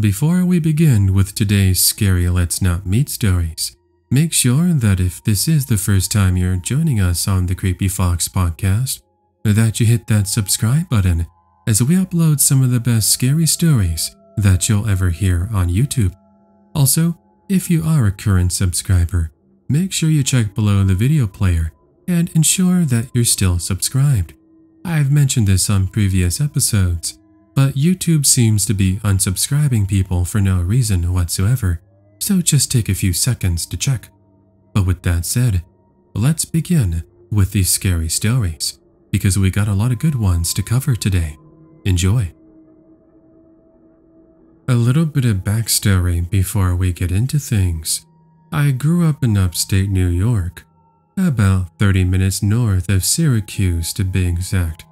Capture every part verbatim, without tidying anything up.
Before we begin with today's scary Let's Not Meet stories, make sure that if this is the first time you're joining us on the Creepy Fox podcast, that you hit that subscribe button as we upload some of the best scary stories that you'll ever hear on YouTube. Also, if you are a current subscriber, make sure you check below the video player and ensure that you're still subscribed. I've mentioned this on previous episodes, but YouTube seems to be unsubscribing people for no reason whatsoever, so just take a few seconds to check. But with that said, let's begin with these scary stories, because we got a lot of good ones to cover today. Enjoy! A little bit of backstory before we get into things. I grew up in upstate New York, about thirty minutes north of Syracuse to be exact.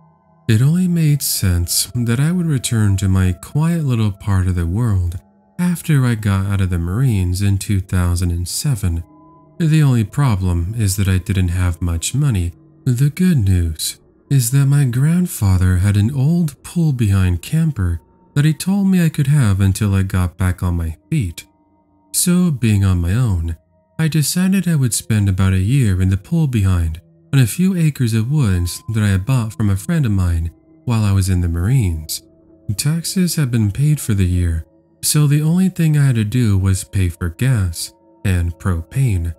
It only made sense that I would return to my quiet little part of the world after I got out of the Marines in two thousand seven. The only problem is that I didn't have much money. The good news is that my grandfather had an old pull-behind camper that he told me I could have until I got back on my feet. So, being on my own, I decided I would spend about a year in the pull-behind on a few acres of woods that I had bought from a friend of mine while I was in the Marines. Taxes had been paid for the year, so the only thing I had to do was pay for gas and propane.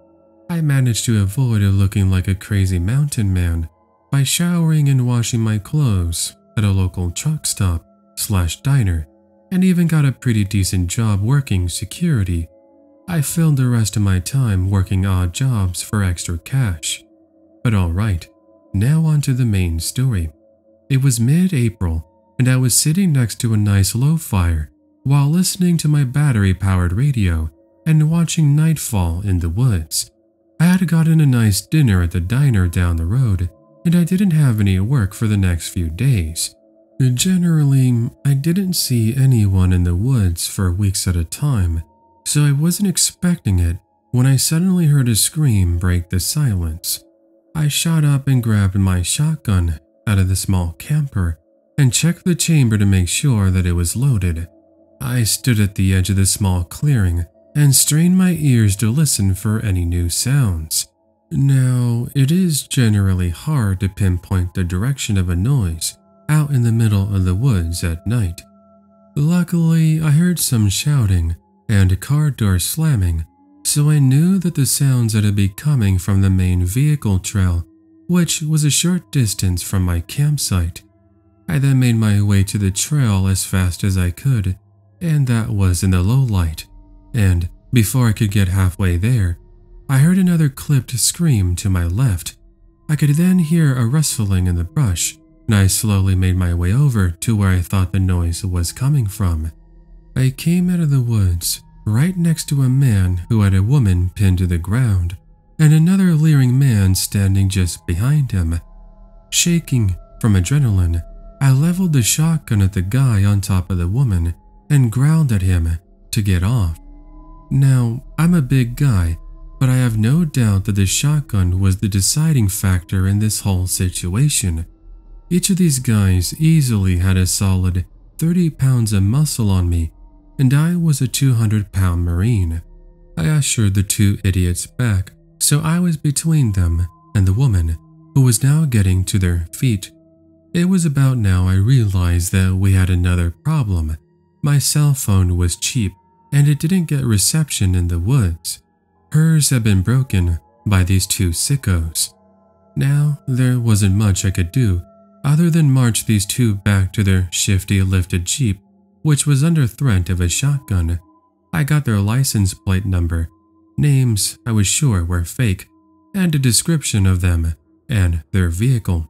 I managed to avoid looking like a crazy mountain man by showering and washing my clothes at a local truck stop slash diner, and even got a pretty decent job working security. I filled the rest of my time working odd jobs for extra cash. But alright, now on to the main story. It was mid-April, and I was sitting next to a nice low fire while listening to my battery-powered radio and watching nightfall in the woods. I had gotten a nice dinner at the diner down the road, and I didn't have any work for the next few days. Generally, I didn't see anyone in the woods for weeks at a time, so I wasn't expecting it when I suddenly heard a scream break the silence. I shot up and grabbed my shotgun out of the small camper and checked the chamber to make sure that it was loaded. I stood at the edge of the small clearing and strained my ears to listen for any new sounds. Now, it is generally hard to pinpoint the direction of a noise out in the middle of the woods at night. Luckily, I heard some shouting and a car door slamming, so I knew that the sounds had to be coming from the main vehicle trail, which was a short distance from my campsite. I then made my way to the trail as fast as I could, and that was in the low light. And before I could get halfway there, I heard another clipped scream to my left. I could then hear a rustling in the brush, and I slowly made my way over to where I thought the noise was coming from. I came out of the woods, right next to a man who had a woman pinned to the ground, and another leering man standing just behind him. Shaking from adrenaline, I leveled the shotgun at the guy on top of the woman and growled at him to get off. Now, I'm a big guy, but I have no doubt that the shotgun was the deciding factor in this whole situation. Each of these guys easily had a solid thirty pounds of muscle on me, and I was a two hundred pound Marine. I ushered the two idiots back, so I was between them and the woman, who was now getting to their feet. It was about now I realized that we had another problem. My cell phone was cheap, and it didn't get reception in the woods. Hers had been broken by these two sickos. Now, there wasn't much I could do other than march these two back to their shifty lifted Jeep, which was under threat of a shotgun. I got their license plate number, names I was sure were fake, and a description of them and their vehicle.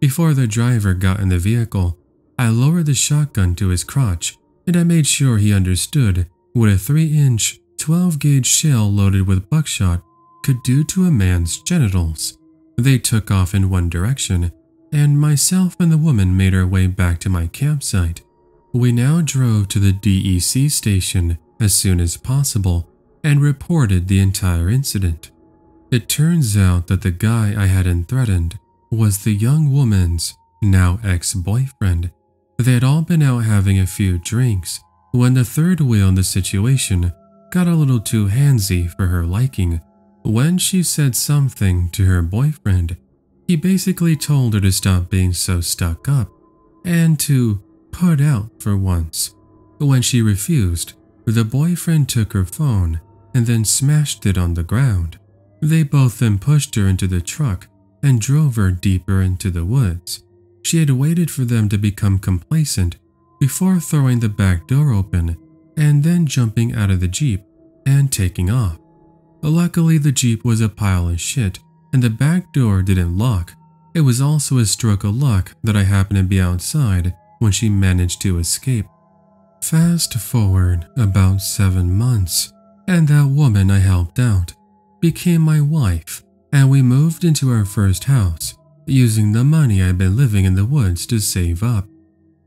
Before the driver got in the vehicle, I lowered the shotgun to his crotch, and I made sure he understood what a three inch, twelve gauge shell loaded with buckshot could do to a man's genitals. They took off in one direction, and myself and the woman made our way back to my campsite. We now drove to the D E C station as soon as possible and reported the entire incident. It turns out that the guy I hadn't threatened was the young woman's now ex-boyfriend. They had all been out having a few drinks, when the third wheel in the situation got a little too handsy for her liking. When she said something to her boyfriend, he basically told her to stop being so stuck up and to put out for once. When she refused, the boyfriend took her phone and then smashed it on the ground. They both then pushed her into the truck and drove her deeper into the woods. She had waited for them to become complacent before throwing the back door open and then jumping out of the Jeep and taking off. Luckily, the Jeep was a pile of shit and the back door didn't lock. It was also a stroke of luck that I happened to be outside when she managed to escape. Fast forward about seven months, and that woman I helped out became my wife, and we moved into our first house using the money I'd been living in the woods to save up.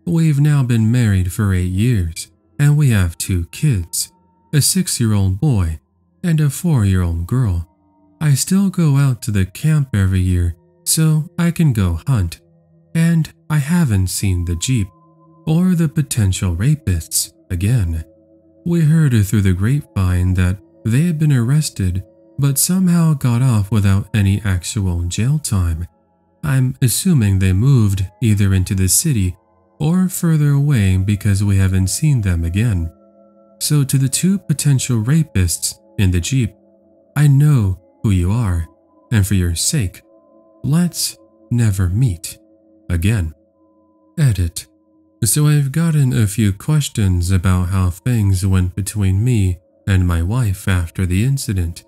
We've now been married for eight years, and we have two kids, a six-year-old boy and a four-year-old girl. I still go out to the camp every year so I can go hunt, and I haven't seen the Jeep or the potential rapists again. We heard it through the grapevine that they had been arrested but somehow got off without any actual jail time. I'm assuming they moved either into the city or further away because we haven't seen them again. So to the two potential rapists in the Jeep, I know who you are, and for your sake, let's never meet again. Edit. So I've gotten a few questions about how things went between me and my wife after the incident.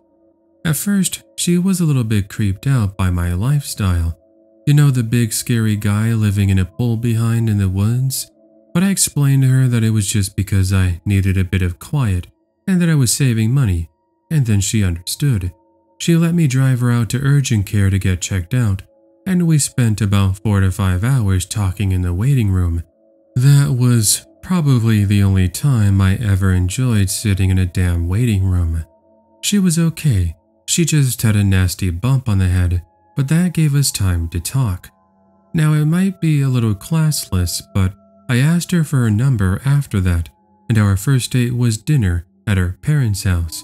At first, she was a little bit creeped out by my lifestyle. You know, the big scary guy living in a pool behind in the woods? But I explained to her that it was just because I needed a bit of quiet and that I was saving money, and then she understood. She let me drive her out to urgent care to get checked out, and we spent about four to five hours talking in the waiting room. That was probably the only time I ever enjoyed sitting in a damn waiting room. She was okay, she just had a nasty bump on the head, but that gave us time to talk. Now, it might be a little classless, but I asked her for her number after that, and our first date was dinner at her parents' house.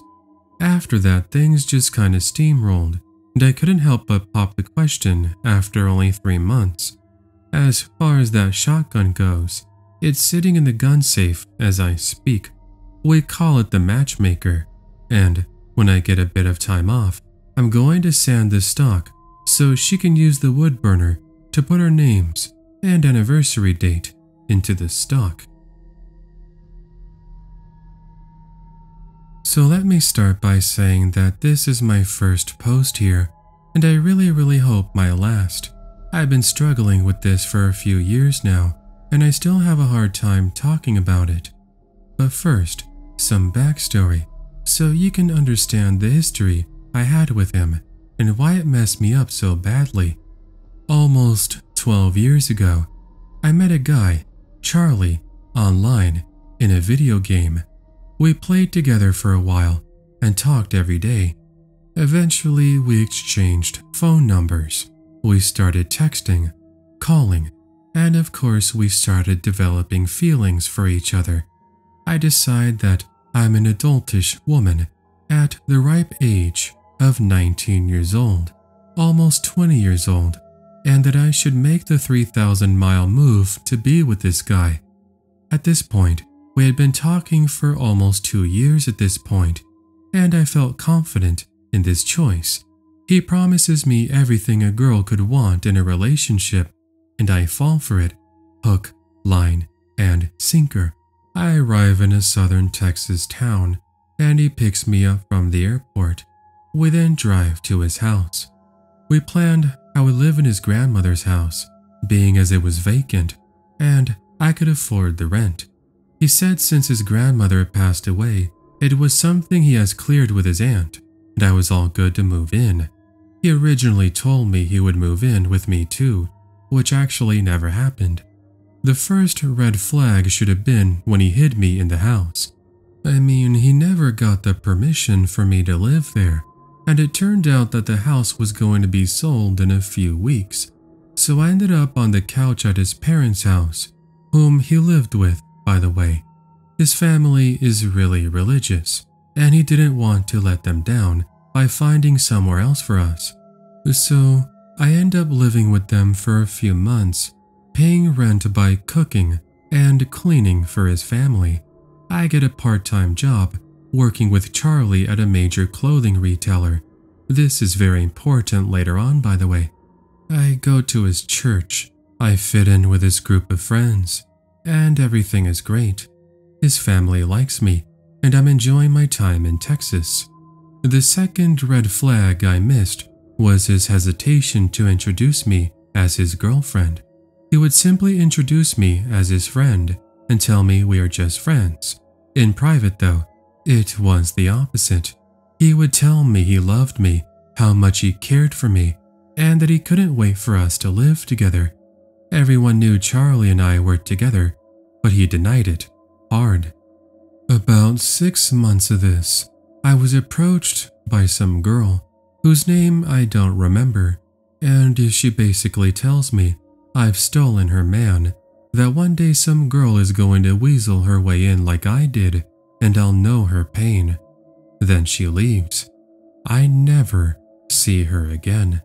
After that, things just kinda steamrolled, and I couldn't help but pop the question after only three months. As far as that shotgun goes, it's sitting in the gun safe as I speak. We call it the matchmaker, and when I get a bit of time off, I'm going to sand the stock so she can use the wood burner to put her names and anniversary date into the stock. So let me start by saying that this is my first post here, and I really really hope my last. I've been struggling with this for a few years now, and I still have a hard time talking about it. But first, some backstory, so you can understand the history I had with him and why it messed me up so badly. Almost twelve years ago, I met a guy, Charlie, online, in a video game. We played together for a while and talked every day. Eventually, we exchanged phone numbers. We started texting, calling, and of course, we started developing feelings for each other. I decide that I'm an adultish woman at the ripe age of nineteen years old, almost twenty years old, and that I should make the three thousand mile move to be with this guy. At this point, we had been talking for almost two years at this point, and I felt confident in this choice. He promises me everything a girl could want in a relationship, and I fall for it, hook, line, and sinker. I arrive in a southern Texas town, and he picks me up from the airport. We then drive to his house. We planned I would live in his grandmother's house, being as it was vacant, and I could afford the rent. He said since his grandmother had passed away, it was something he has cleared with his aunt, and I was all good to move in. He originally told me he would move in with me too, which actually never happened. The first red flag should have been when he hid me in the house. I mean, he never got the permission for me to live there, and it turned out that the house was going to be sold in a few weeks, so I ended up on the couch at his parents' house, whom he lived with, by the way. His family is really religious, and he didn't want to let them down by finding somewhere else for us. So, I end up living with them for a few months, paying rent by cooking and cleaning for his family. I get a part-time job, working with Charlie at a major clothing retailer. This is very important later on, by the way. I go to his church, I fit in with his group of friends, and everything is great. His family likes me, and I'm enjoying my time in Texas. The second red flag I missed was his hesitation to introduce me as his girlfriend. He would simply introduce me as his friend and tell me we are just friends. In private, though, it was the opposite. He would tell me he loved me, how much he cared for me, and that he couldn't wait for us to live together. Everyone knew Charlie and I were together, but he denied it, hard. About six months of this, I was approached by some girl, whose name I don't remember, and she basically tells me I've stolen her man, that one day some girl is going to weasel her way in like I did, and I'll know her pain. Then she leaves. I never see her again.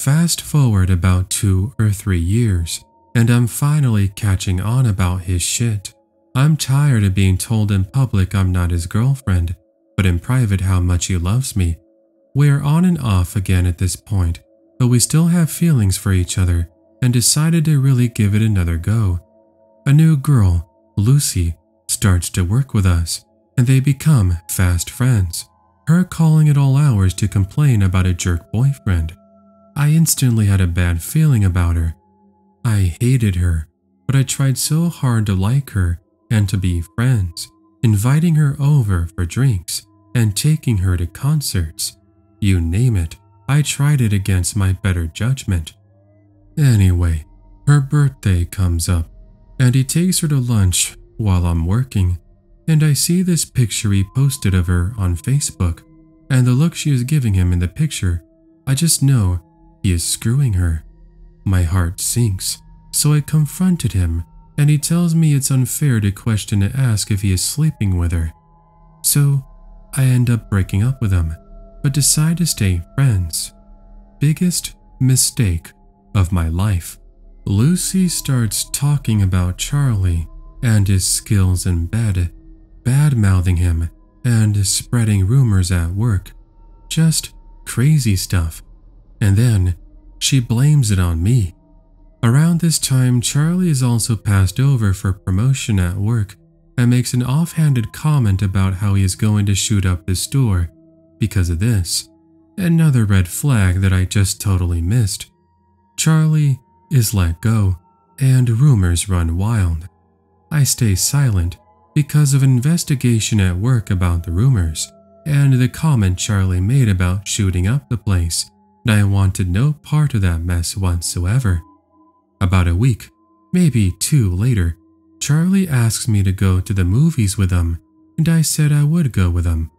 Fast forward about two or three years, and I'm finally catching on about his shit. I'm tired of being told in public I'm not his girlfriend, but in private how much he loves me. We're on and off again at this point, but we still have feelings for each other and decided to really give it another go. A new girl, Lucy, starts to work with us, and they become fast friends, her calling at all hours to complain about a jerk boyfriend. I instantly had a bad feeling about her. I hated her, but I tried so hard to like her and to be friends, inviting her over for drinks and taking her to concerts. You name it, I tried it against my better judgment. Anyway, her birthday comes up, and he takes her to lunch while I'm working, and I see this picture he posted of her on Facebook, and the look she is giving him in the picture, I just know he is screwing her. My heart sinks, so I confronted him, and he tells me it's unfair to question and ask if he is sleeping with her. So, I end up breaking up with him, but decide to stay friends. Biggest mistake of my life. Lucy starts talking about Charlie and his skills in bed, bad-mouthing him, and spreading rumors at work. Just crazy stuff. And then, she blames it on me. Around this time, Charlie is also passed over for promotion at work and makes an offhanded comment about how he is going to shoot up the store because of this. Another red flag that I just totally missed. Charlie is let go, and rumors run wild. I stay silent because of an investigation at work about the rumors and the comment Charlie made about shooting up the place. I wanted no part of that mess whatsoever. About a week, maybe two later, Charlie asks me to go to the movies with him, and I said I would go with him.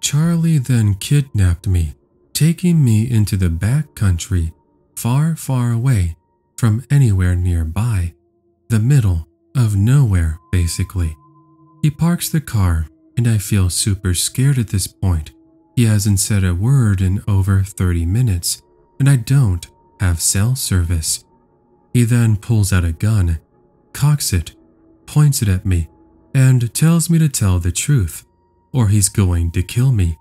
Charlie then kidnapped me, taking me into the back country, far, far away from anywhere nearby, the middle of nowhere, basically. He parks the car, and I feel super scared at this point. He hasn't said a word in over thirty minutes, and I don't have cell service. He then pulls out a gun, cocks it, points it at me, and tells me to tell the truth, or he's going to kill me.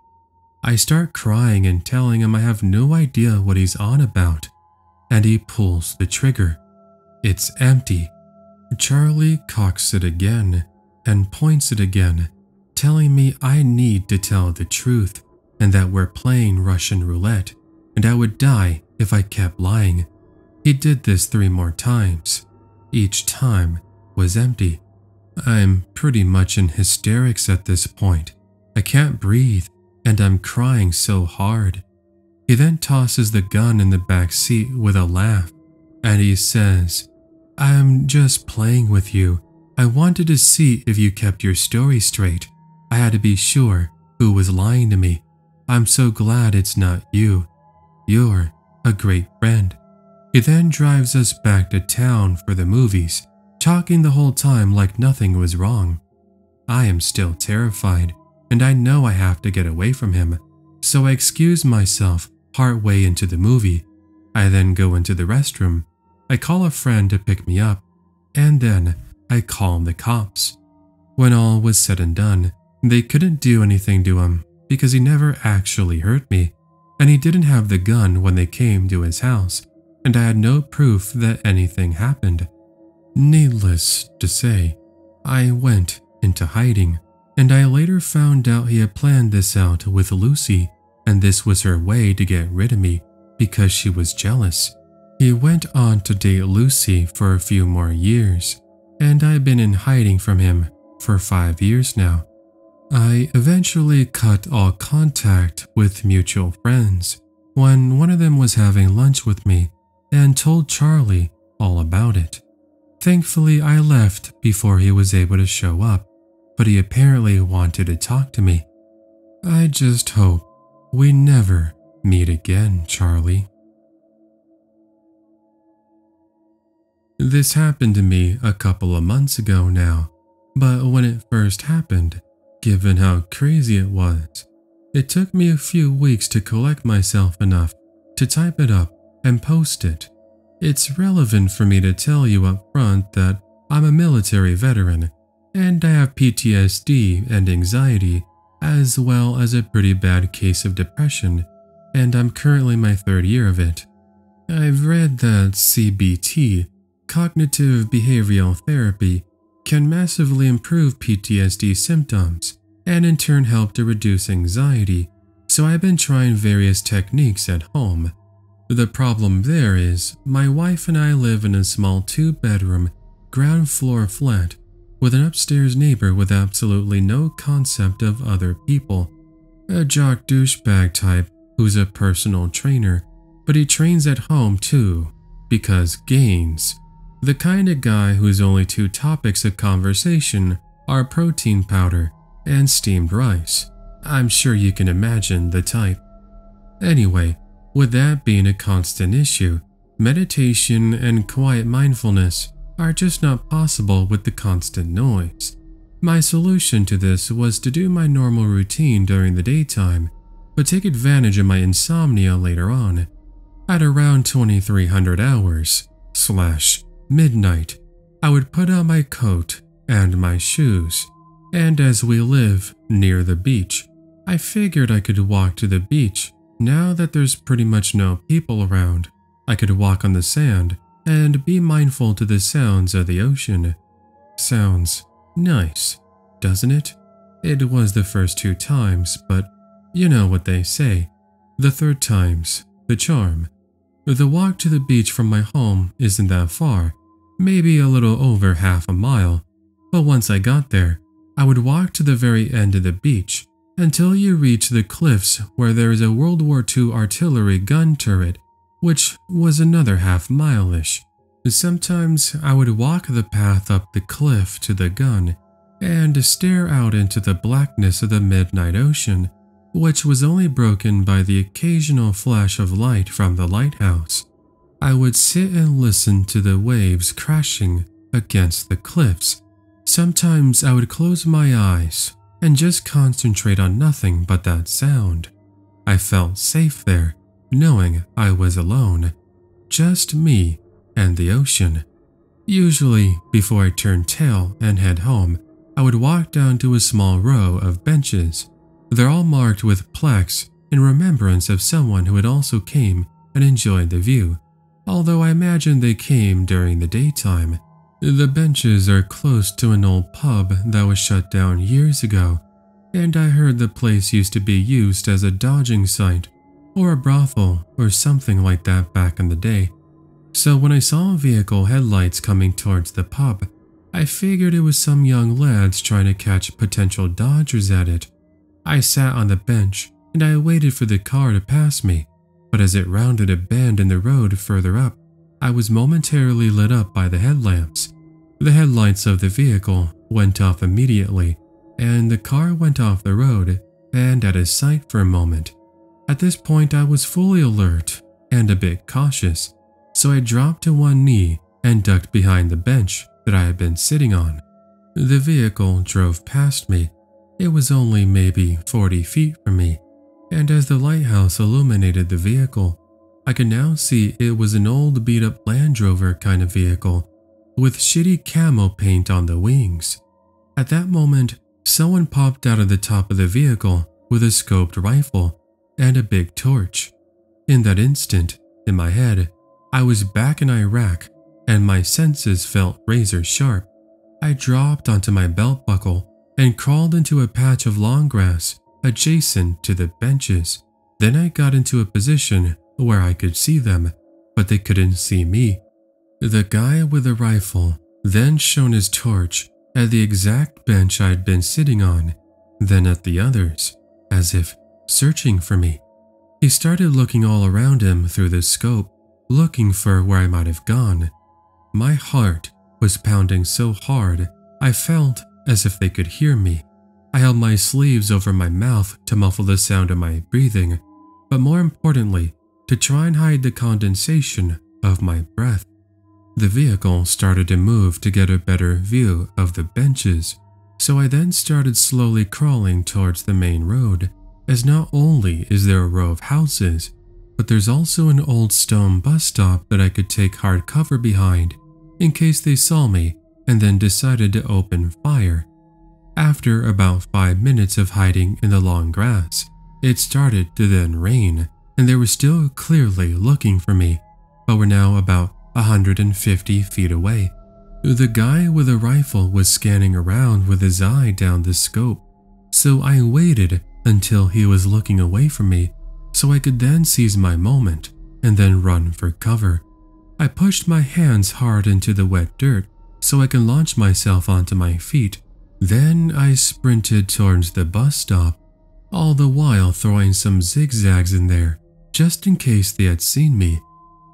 I start crying and telling him I have no idea what he's on about, and he pulls the trigger. It's empty. Charlie cocks it again and points it again, telling me I need to tell the truth, and that we're playing Russian roulette, and I would die if I kept lying. He did this three more times. Each time was empty. I'm pretty much in hysterics at this point. I can't breathe, and I'm crying so hard. He then tosses the gun in the back seat with a laugh, and he says, "I'm just playing with you. I wanted to see if you kept your story straight. I had to be sure who was lying to me. I'm so glad it's not you. You're a great friend." He then drives us back to town for the movies, talking the whole time like nothing was wrong. I am still terrified, and I know I have to get away from him, so I excuse myself partway into the movie. I then go into the restroom. I call a friend to pick me up, and then I call the cops. When all was said and done, they couldn't do anything to him because he never actually hurt me, and he didn't have the gun when they came to his house, and I had no proof that anything happened. Needless to say, I went into hiding, and I later found out he had planned this out with Lucy, and this was her way to get rid of me because she was jealous. He went on to date Lucy for a few more years, and I've been in hiding from him for five years now. I eventually cut all contact with mutual friends when one of them was having lunch with me and told Charlie all about it. Thankfully, I left before he was able to show up, but he apparently wanted to talk to me. I just hope we never meet again, Charlie. This happened to me a couple of months ago now, but when it first happened, given how crazy it was, it took me a few weeks to collect myself enough to type it up and post it. It's relevant for me to tell you up front that I'm a military veteran, and I have P T S D and anxiety, as well as a pretty bad case of depression, and I'm currently in my third year of it. I've read that C B T, Cognitive Behavioral Therapy, can massively improve P T S D symptoms and in turn help to reduce anxiety, so I've been trying various techniques at home. The problem there is, my wife and I live in a small two-bedroom, ground floor flat with an upstairs neighbor with absolutely no concept of other people. A jock douchebag type who's a personal trainer, but he trains at home too, because gains. The kind of guy whose only two topics of conversation are protein powder and steamed rice. I'm sure you can imagine the type. Anyway, with that being a constant issue, meditation and quiet mindfulness are just not possible with the constant noise. My solution to this was to do my normal routine during the daytime, but take advantage of my insomnia later on. At around twenty-three hundred hours, slash, midnight, I would put on my coat and my shoes, and as we live near the beach, I figured I could walk to the beach now that there's pretty much no people around. I could walk on the sand and be mindful to the sounds of the ocean. Sounds nice, doesn't it? It was the first two times, but you know what they say, the third time's the charm. The walk to the beach from my home isn't that far, maybe a little over half a mile, but once I got there, I would walk to the very end of the beach until you reach the cliffs where there is a World War Two artillery gun turret, which was another half mile-ish. Sometimes I would walk the path up the cliff to the gun and stare out into the blackness of the midnight ocean, which was only broken by the occasional flash of light from the lighthouse. I would sit and listen to the waves crashing against the cliffs. Sometimes I would close my eyes and just concentrate on nothing but that sound. I felt safe there, knowing I was alone. Just me and the ocean. Usually, before I turned tail and head home, I would walk down to a small row of benches. They're all marked with plaques in remembrance of someone who had also came and enjoyed the view, although I imagine they came during the daytime. The benches are close to an old pub that was shut down years ago, and I heard the place used to be used as a dodging site or a brothel or something like that back in the day. So when I saw vehicle headlights coming towards the pub, I figured it was some young lads trying to catch potential dodgers at it. I sat on the bench and I waited for the car to pass me, but as it rounded a bend in the road further up, I was momentarily lit up by the headlamps. The headlights of the vehicle went off immediately, and the car went off the road and out of sight for a moment. At this point, I was fully alert and a bit cautious, so I dropped to one knee and ducked behind the bench that I had been sitting on. The vehicle drove past me. It was only maybe forty feet from me, and as the lighthouse illuminated the vehicle, I could now see it was an old beat-up Land Rover kind of vehicle, with shitty camo paint on the wings. At that moment, someone popped out of the top of the vehicle with a scoped rifle and a big torch. In that instant, in my head, I was back in Iraq, and my senses felt razor sharp. I dropped onto my belt buckle and crawled into a patch of long grass adjacent to the benches. Then I got into a position where I could see them, but they couldn't see me. The guy with the rifle then shone his torch at the exact bench I'd been sitting on, then at the others, as if searching for me. He started looking all around him through the scope, looking for where I might have gone. My heart was pounding so hard, I felt as if they could hear me. I held my sleeves over my mouth to muffle the sound of my breathing, but more importantly, to try and hide the condensation of my breath. The vehicle started to move to get a better view of the benches, so I then started slowly crawling towards the main road, as not only is there a row of houses, but there's also an old stone bus stop that I could take hard cover behind in case they saw me and then decided to open fire. After about five minutes of hiding in the long grass, it started to then rain, and they were still clearly looking for me, but were now about one hundred fifty feet away. The guy with a rifle was scanning around with his eye down the scope, so I waited until he was looking away from me so I could then seize my moment and then run for cover. I pushed my hands hard into the wet dirt so I can launch myself onto my feet. Then I sprinted towards the bus stop, all the while throwing some zigzags in there, just in case they had seen me.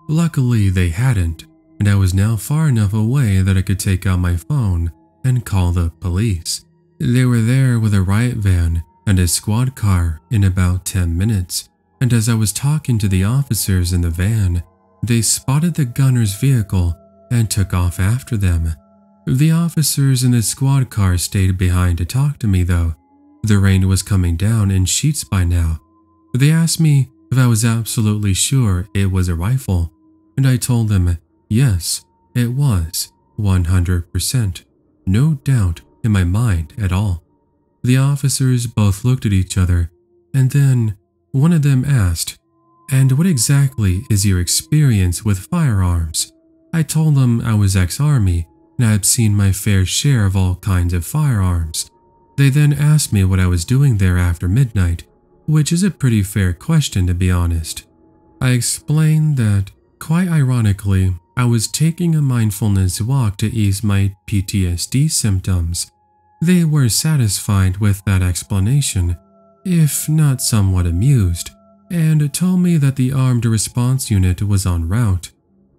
Luckily, they hadn't, and I was now far enough away that I could take out my phone and call the police. They were there with a riot van and a squad car in about ten minutes, and as I was talking to the officers in the van, they spotted the gunner's vehicle and took off after them. The officers in the squad car stayed behind to talk to me though. The rain was coming down in sheets by now. They asked me if I was absolutely sure it was a rifle, and I told them, yes, it was, one hundred percent, no doubt in my mind at all. The officers both looked at each other, and then one of them asked, "And what exactly is your experience with firearms?" I told them I was ex-army, and I had seen my fair share of all kinds of firearms. They then asked me what I was doing there after midnight, which is a pretty fair question to be honest. I explained that, quite ironically, I was taking a mindfulness walk to ease my P T S D symptoms. They were satisfied with that explanation, if not somewhat amused, and told me that the armed response unit was en route.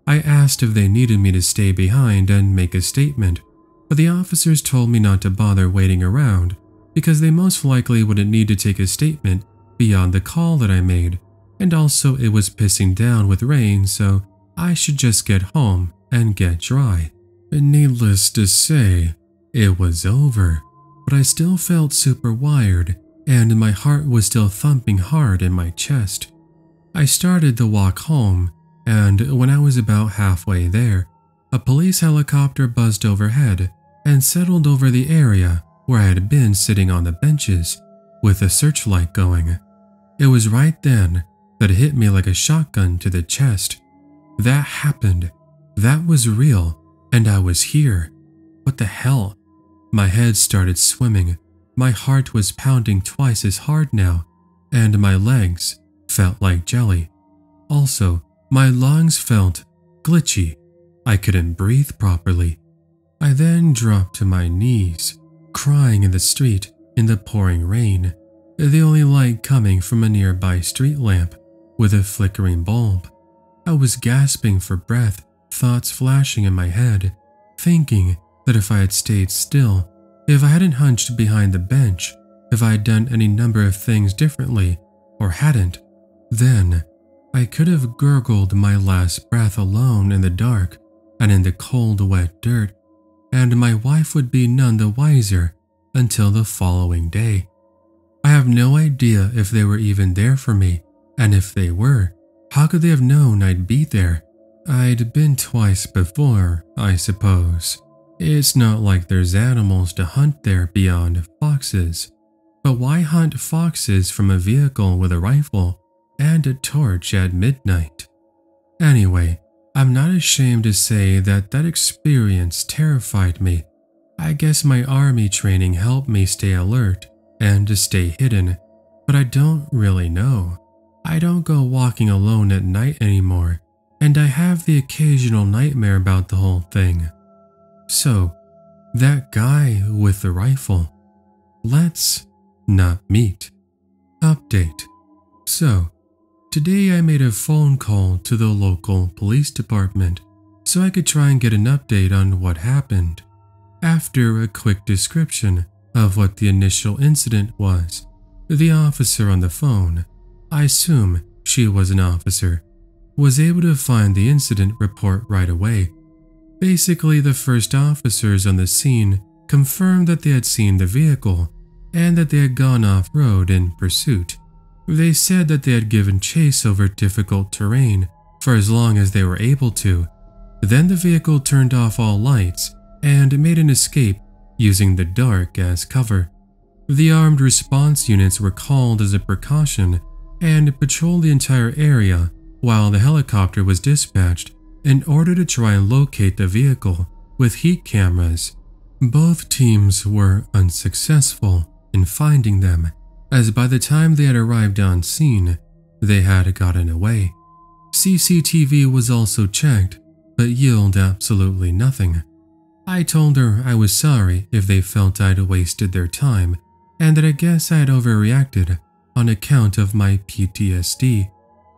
I asked if they needed me to stay behind and make a statement, but the officers told me not to bother waiting around because they most likely wouldn't need to take a statement beyond the call that I made, and also it was pissing down with rain, so I should just get home and get dry. Needless to say, it was over, but I still felt super wired, and my heart was still thumping hard in my chest. I started the walk home, and when I was about halfway there, a police helicopter buzzed overhead and settled over the area where I had been sitting on the benches with a searchlight going. It was right then that it hit me like a shotgun to the chest. That happened. That was real, and I was here. What the hell? My head started swimming, my heart was pounding twice as hard now, and my legs felt like jelly. Also, my lungs felt glitchy. I couldn't breathe properly. I then dropped to my knees, crying in the street in the pouring rain, the only light coming from a nearby street lamp with a flickering bulb. I was gasping for breath, thoughts flashing in my head, thinking that if I had stayed still, if I hadn't hunched behind the bench, if I had done any number of things differently, or hadn't, then I could have gurgled my last breath alone in the dark and in the cold, wet dirt. and my wife would be none the wiser until the following day. I have no idea if they were even there for me, and if they were, how could they have known I'd be there? I'd been twice before, I suppose. It's not like there's animals to hunt there beyond foxes. But why hunt foxes from a vehicle with a rifle and a torch at midnight? Anyway, I'm not ashamed to say that that experience terrified me. I guess my army training helped me stay alert and to stay hidden, but I don't really know. I don't go walking alone at night anymore, and I have the occasional nightmare about the whole thing. So, that guy with the rifle. Let's not meet. Update. So, today I made a phone call to the local police department so I could try and get an update on what happened. After a quick description of what the initial incident was, the officer on the phone, I assume she was an officer, was able to find the incident report right away. Basically, the first officers on the scene confirmed that they had seen the vehicle and that they had gone off-road in pursuit. They said that they had given chase over difficult terrain for as long as they were able to. Then the vehicle turned off all lights and made an escape using the dark as cover. The armed response units were called as a precaution and patrolled the entire area while the helicopter was dispatched in order to try and locate the vehicle with heat cameras. Both teams were unsuccessful in finding them, as by the time they had arrived on scene, they had gotten away. C C T V was also checked, but yielded absolutely nothing. I told her I was sorry if they felt I'd wasted their time, and that I guess I had overreacted on account of my P T S D.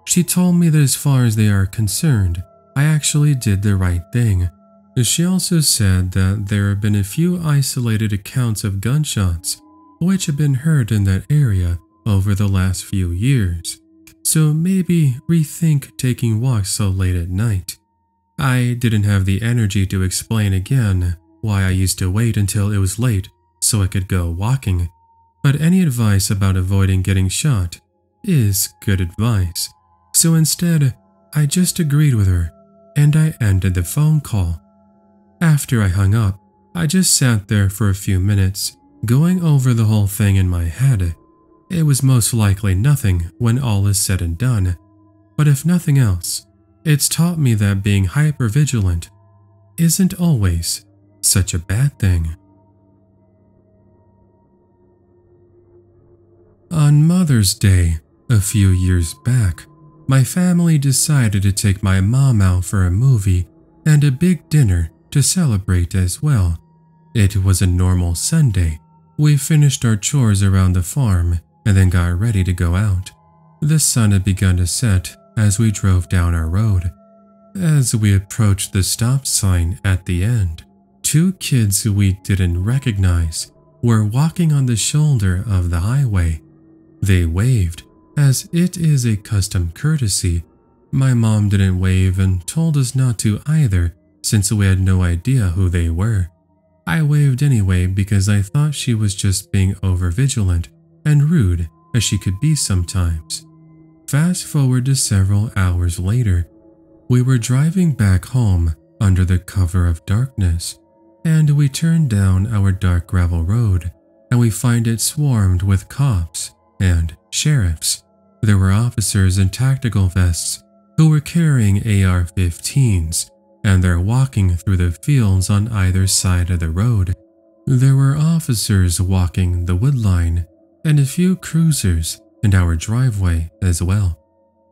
She told me that as far as they are concerned, I actually did the right thing. She also said that there have been a few isolated accounts of gunshots which have been heard in that area over the last few years, so maybe rethink taking walks so late at night. I didn't have the energy to explain again why I used to wait until it was late so I could go walking, but any advice about avoiding getting shot is good advice, so instead I just agreed with her, and I ended the phone call. After I hung up, I just sat there for a few minutes, going over the whole thing in my head. It was most likely nothing when all is said and done, but if nothing else, it's taught me that being hypervigilant isn't always such a bad thing. On Mother's Day, a few years back, my family decided to take my mom out for a movie and a big dinner to celebrate as well. It was a normal Sunday. We finished our chores around the farm and then got ready to go out. The sun had begun to set as we drove down our road. As we approached the stop sign at the end, two kids we didn't recognize were walking on the shoulder of the highway. They waved, as it is a custom courtesy. My mom didn't wave and told us not to either, since we had no idea who they were. I waved anyway because I thought she was just being overvigilant and rude as she could be sometimes. Fast forward to several hours later, we were driving back home under the cover of darkness, and we turned down our dark gravel road, and we find it swarmed with cops and sheriffs. There were officers in tactical vests who were carrying A R fifteens, and they're walking through the fields on either side of the road. There were officers walking the woodline, and a few cruisers in our driveway as well.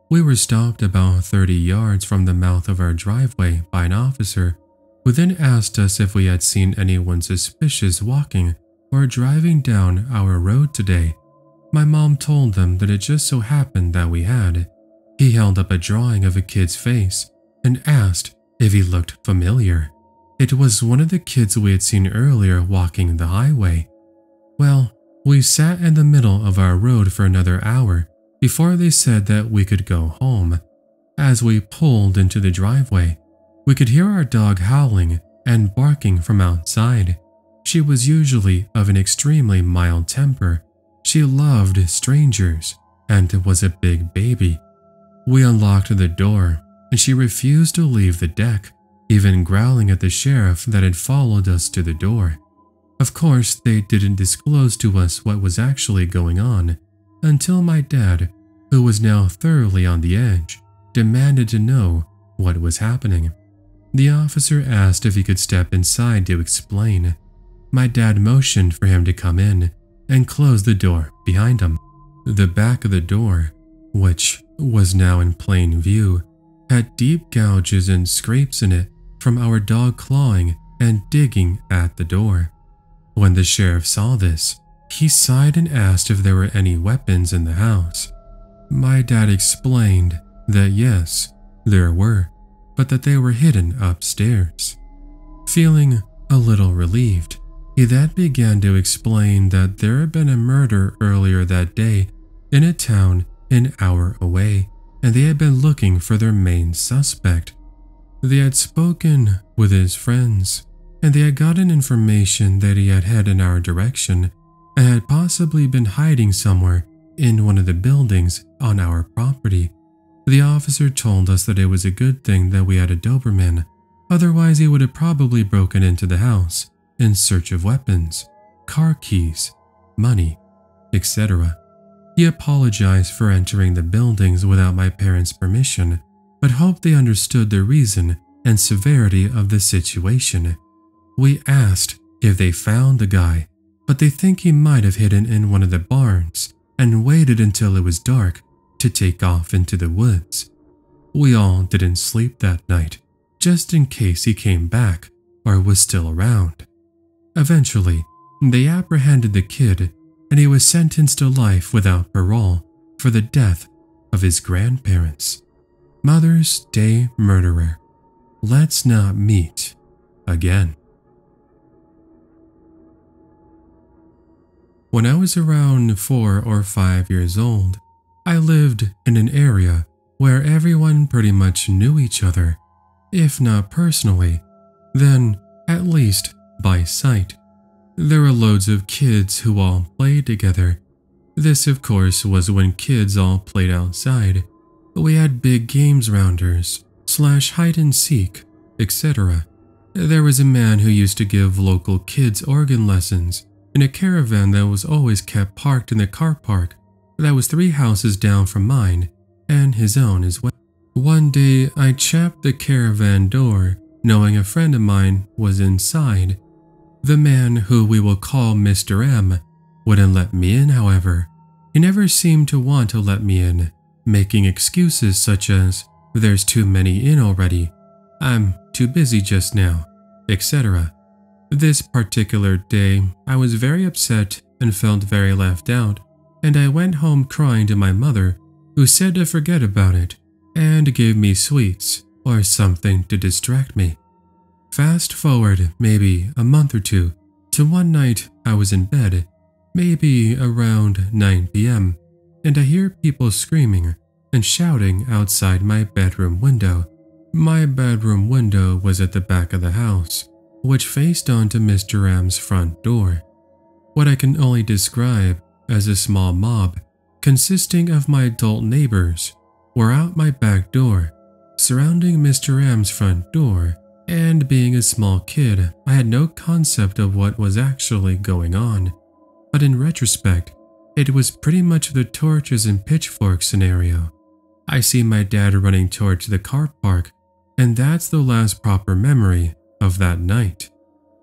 We were stopped about thirty yards from the mouth of our driveway by an officer, who then asked us if we had seen anyone suspicious walking or driving down our road today. My mom told them that it just so happened that we had. He held up a drawing of a kid's face and asked if he looked familiar. It was one of the kids we had seen earlier walking the highway. Well, we sat in the middle of our road for another hour before they said that we could go home. As we pulled into the driveway, we could hear our dog howling and barking from outside. She was usually of an extremely mild temper. She loved strangers and was a big baby. We unlocked the door and she refused to leave the deck, even growling at the sheriff that had followed us to the door. Of course, they didn't disclose to us what was actually going on until my dad, who was now thoroughly on the edge, demanded to know what was happening. The officer asked if he could step inside to explain. My dad motioned for him to come in and closed the door behind him. The back of the door, which was now in plain view, had deep gouges and scrapes in it from our dog clawing and digging at the door. When the sheriff saw this, he sighed and asked if there were any weapons in the house. My dad explained that yes, there were, but that they were hidden upstairs. Feeling a little relieved, he then began to explain that there had been a murder earlier that day in a town an hour away, and they had been looking for their main suspect. They had spoken with his friends, and they had gotten information that he had headed in our direction and had possibly been hiding somewhere in one of the buildings on our property. The officer told us that it was a good thing that we had a Doberman, otherwise he would have probably broken into the house in search of weapons, car keys, money, et cetera. He apologized for entering the buildings without my parents' permission, but hoped they understood the reason and severity of the situation. We asked if they found the guy, but they think he might have hidden in one of the barns and waited until it was dark to take off into the woods. We all didn't sleep that night, just in case he came back or was still around. Eventually, they apprehended the kid and he was sentenced to life without parole for the death of his grandparents. Mother's Day murderer. Let's not meet again. When I was around four or five years old, I lived in an area where everyone pretty much knew each other, if not personally, then at least by sight. There were loads of kids who all played together. This, of course, was when kids all played outside. We had big games rounders, slash hide and seek, et cetera. There was a man who used to give local kids organ lessons in a caravan that was always kept parked in the car park that was three houses down from mine and his own as well. One day I chapped the caravan door knowing a friend of mine was inside. The man, who we will call Mister M, wouldn't let me in, however. He never seemed to want to let me in, making excuses such as, "There's too many in already," "I'm too busy just now," et cetera. This particular day, I was very upset and felt very left out, and I went home crying to my mother, who said to forget about it, and gave me sweets or something to distract me. Fast forward maybe a month or two to one night I was in bed, maybe around nine p m, and I hear people screaming and shouting outside my bedroom window. My bedroom window was at the back of the house, which faced onto Mister M's front door. What I can only describe as a small mob, consisting of my adult neighbors, were out my back door, surrounding Mister M's front door, and being a small kid, I had no concept of what was actually going on. But in retrospect, it was pretty much the torches and pitchforks scenario. I see my dad running towards the car park, and that's the last proper memory of that night.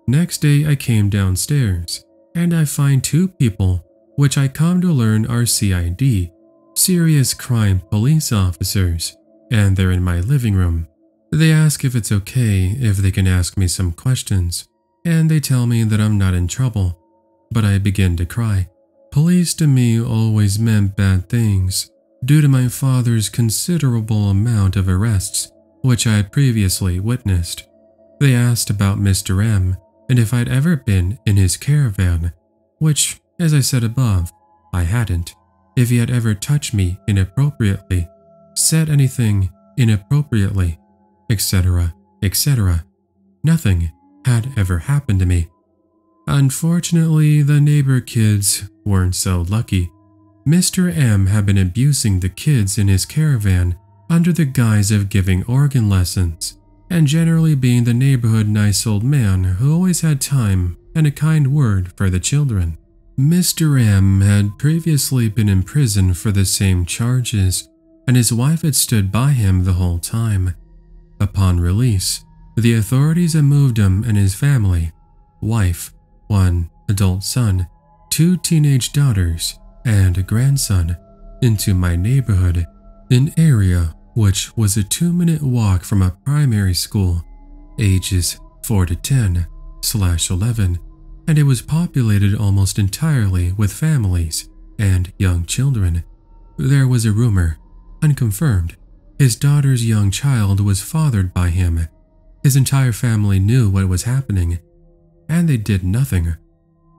Next day I came downstairs, and I find two people, which I come to learn are C I D, serious crime police officers, and they're in my living room. They ask if it's okay if they can ask me some questions, and they tell me that I'm not in trouble, but I begin to cry. Police to me always meant bad things, due to my father's considerable amount of arrests, which I had previously witnessed. They asked about Mister M and if I'd ever been in his caravan, which, as I said above, I hadn't, if he had ever touched me inappropriately, said anything inappropriately, etc., et cetera. Nothing, had ever happened to me. Unfortunately, the neighbor kids weren't so lucky. Mister M had been abusing the kids in his caravan under the guise of giving organ lessons, and generally being the neighborhood nice old man who always had time and a kind word for the children. Mister M had previously been in prison for the same charges, and his wife had stood by him the whole time. Upon release, the authorities had moved him and his family, wife, one adult son, two teenage daughters, and a grandson, into my neighborhood, an area which was a two-minute walk from a primary school, ages four to ten slash eleven, and it was populated almost entirely with families and young children. There was a rumor, unconfirmed, his daughter's young child was fathered by him. His entire family knew what was happening, and they did nothing.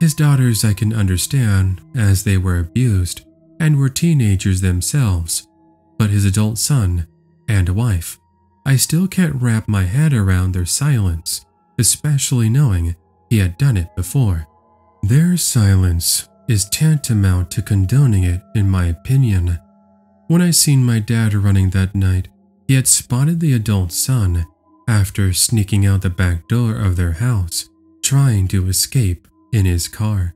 His daughters I can understand, as they were abused and were teenagers themselves, but his adult son and wife, I still can't wrap my head around their silence, especially knowing he had done it before. Their silence is tantamount to condoning it, in my opinion. When I seen my dad running that night, he had spotted the adult son after sneaking out the back door of their house, trying to escape in his car.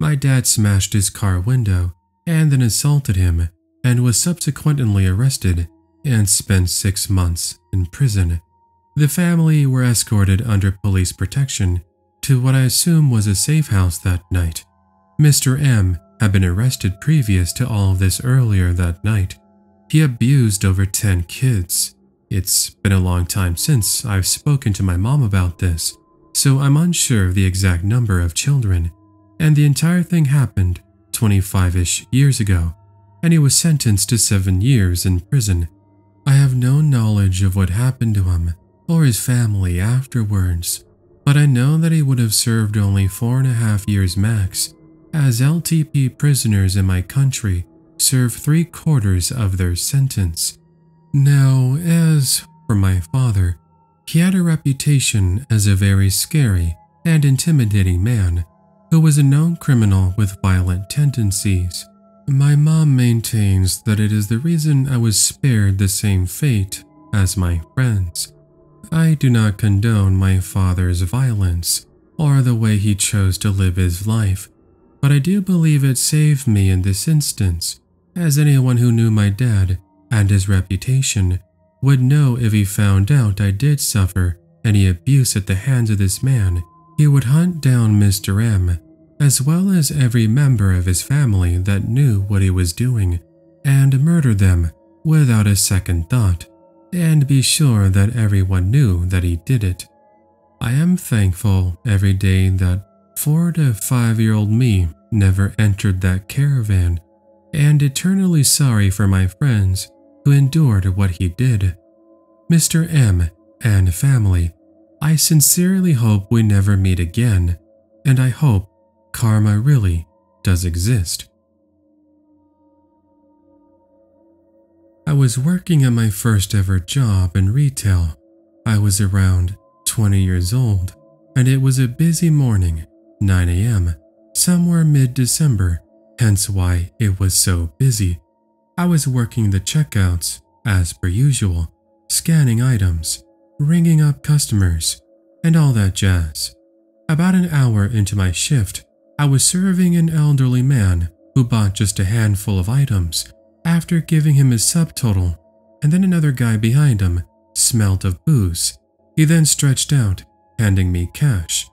My dad smashed his car window and then assaulted him, and was subsequently arrested and spent six months in prison. The family were escorted under police protection to what I assume was a safe house that night. Mister M had been arrested previous to all of this earlier that night. He abused over ten kids. It's been a long time since I've spoken to my mom about this, so I'm unsure of the exact number of children, and the entire thing happened twenty-five-ish years ago, and he was sentenced to seven years in prison. I have no knowledge of what happened to him or his family afterwards, but I know that he would have served only four and a half years max, as L T P prisoners in my country serve three quarters of their sentence. Now, as for my father, he had a reputation as a very scary and intimidating man who was a known criminal with violent tendencies. My mom maintains that it is the reason I was spared the same fate as my friends. I do not condone my father's violence or the way he chose to live his life, but I do believe it saved me in this instance, as anyone who knew my dad and his reputation would know if he found out I did suffer any abuse at the hands of this man, he would hunt down Mister M, as well as every member of his family that knew what he was doing, and murder them without a second thought, and be sure that everyone knew that he did it. I am thankful every day that four to five year old me never entered that caravan, and eternally sorry for my friends who endured what he did. Mister M and family, I sincerely hope we never meet again, and I hope karma really does exist. I was working at my first ever job in retail. I was around twenty years old, and it was a busy morning, nine A M, somewhere mid-December, hence why it was so busy. I was working the checkouts, as per usual, scanning items, ringing up customers, and all that jazz. About an hour into my shift, I was serving an elderly man who bought just a handful of items after giving him his subtotal, and then another guy behind him smelt of booze. He then stretched out, handing me cash.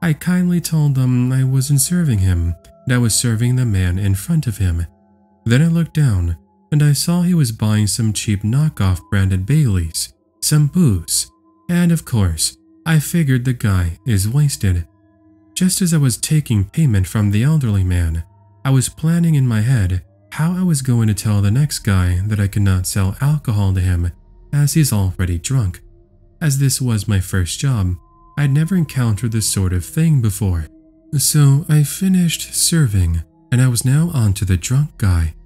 I kindly told them I wasn't serving him, and I was serving the man in front of him. Then I looked down, and I saw he was buying some cheap knockoff branded Baileys, some booze, and of course, I figured the guy is wasted. Just as I was taking payment from the elderly man, I was planning in my head how I was going to tell the next guy that I could not sell alcohol to him, as he's already drunk. As this was my first job, I had never encountered this sort of thing before. So I finished serving, and I was now on to the drunk guy.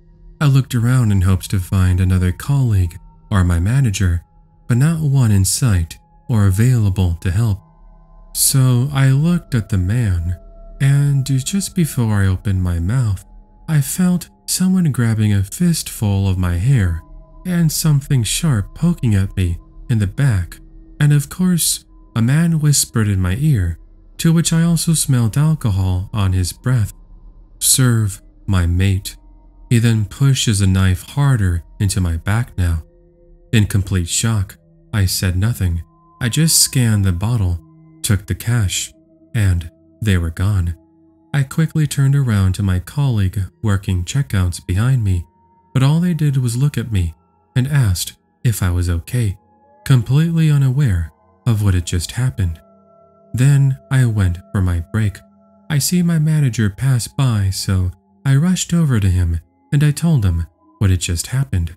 I looked around in hopes to find another colleague or my manager, but not one in sight or available to help. So I looked at the man, and just before I opened my mouth, I felt someone grabbing a fistful of my hair and something sharp poking at me in the back, and of course, a man whispered in my ear, to which I also smelled alcohol on his breath. "Serve my mate." He then pushes a knife harder into my back now. In complete shock, I said nothing. I just scanned the bottle, took the cash, and they were gone. I quickly turned around to my colleague working checkouts behind me, but all they did was look at me and asked if I was okay, completely unaware of what had just happened. Then I went for my break. I see my manager pass by, so I rushed over to him and I told him what had just happened.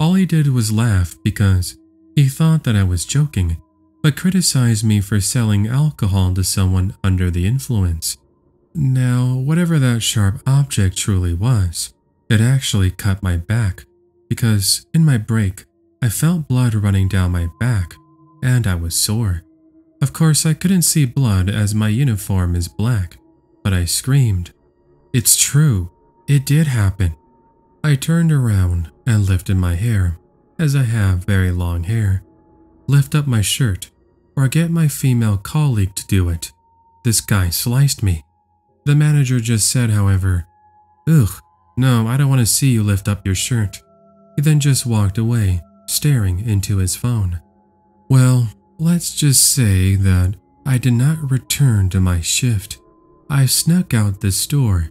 All he did was laugh because he thought that I was joking, but criticized me for selling alcohol to someone under the influence. Now, whatever that sharp object truly was, it actually cut my back, because in my break, I felt blood running down my back, and I was sore. Of course, I couldn't see blood as my uniform is black, but I screamed, "It's true, it did happen." I turned around and lifted my hair, as I have very long hair. Lift up my shirt, or get my female colleague to do it. This guy sliced me. The manager just said, however, "Ugh, no, I don't want to see you lift up your shirt." He then just walked away, staring into his phone. Well, let's just say that I did not return to my shift. I snuck out the store,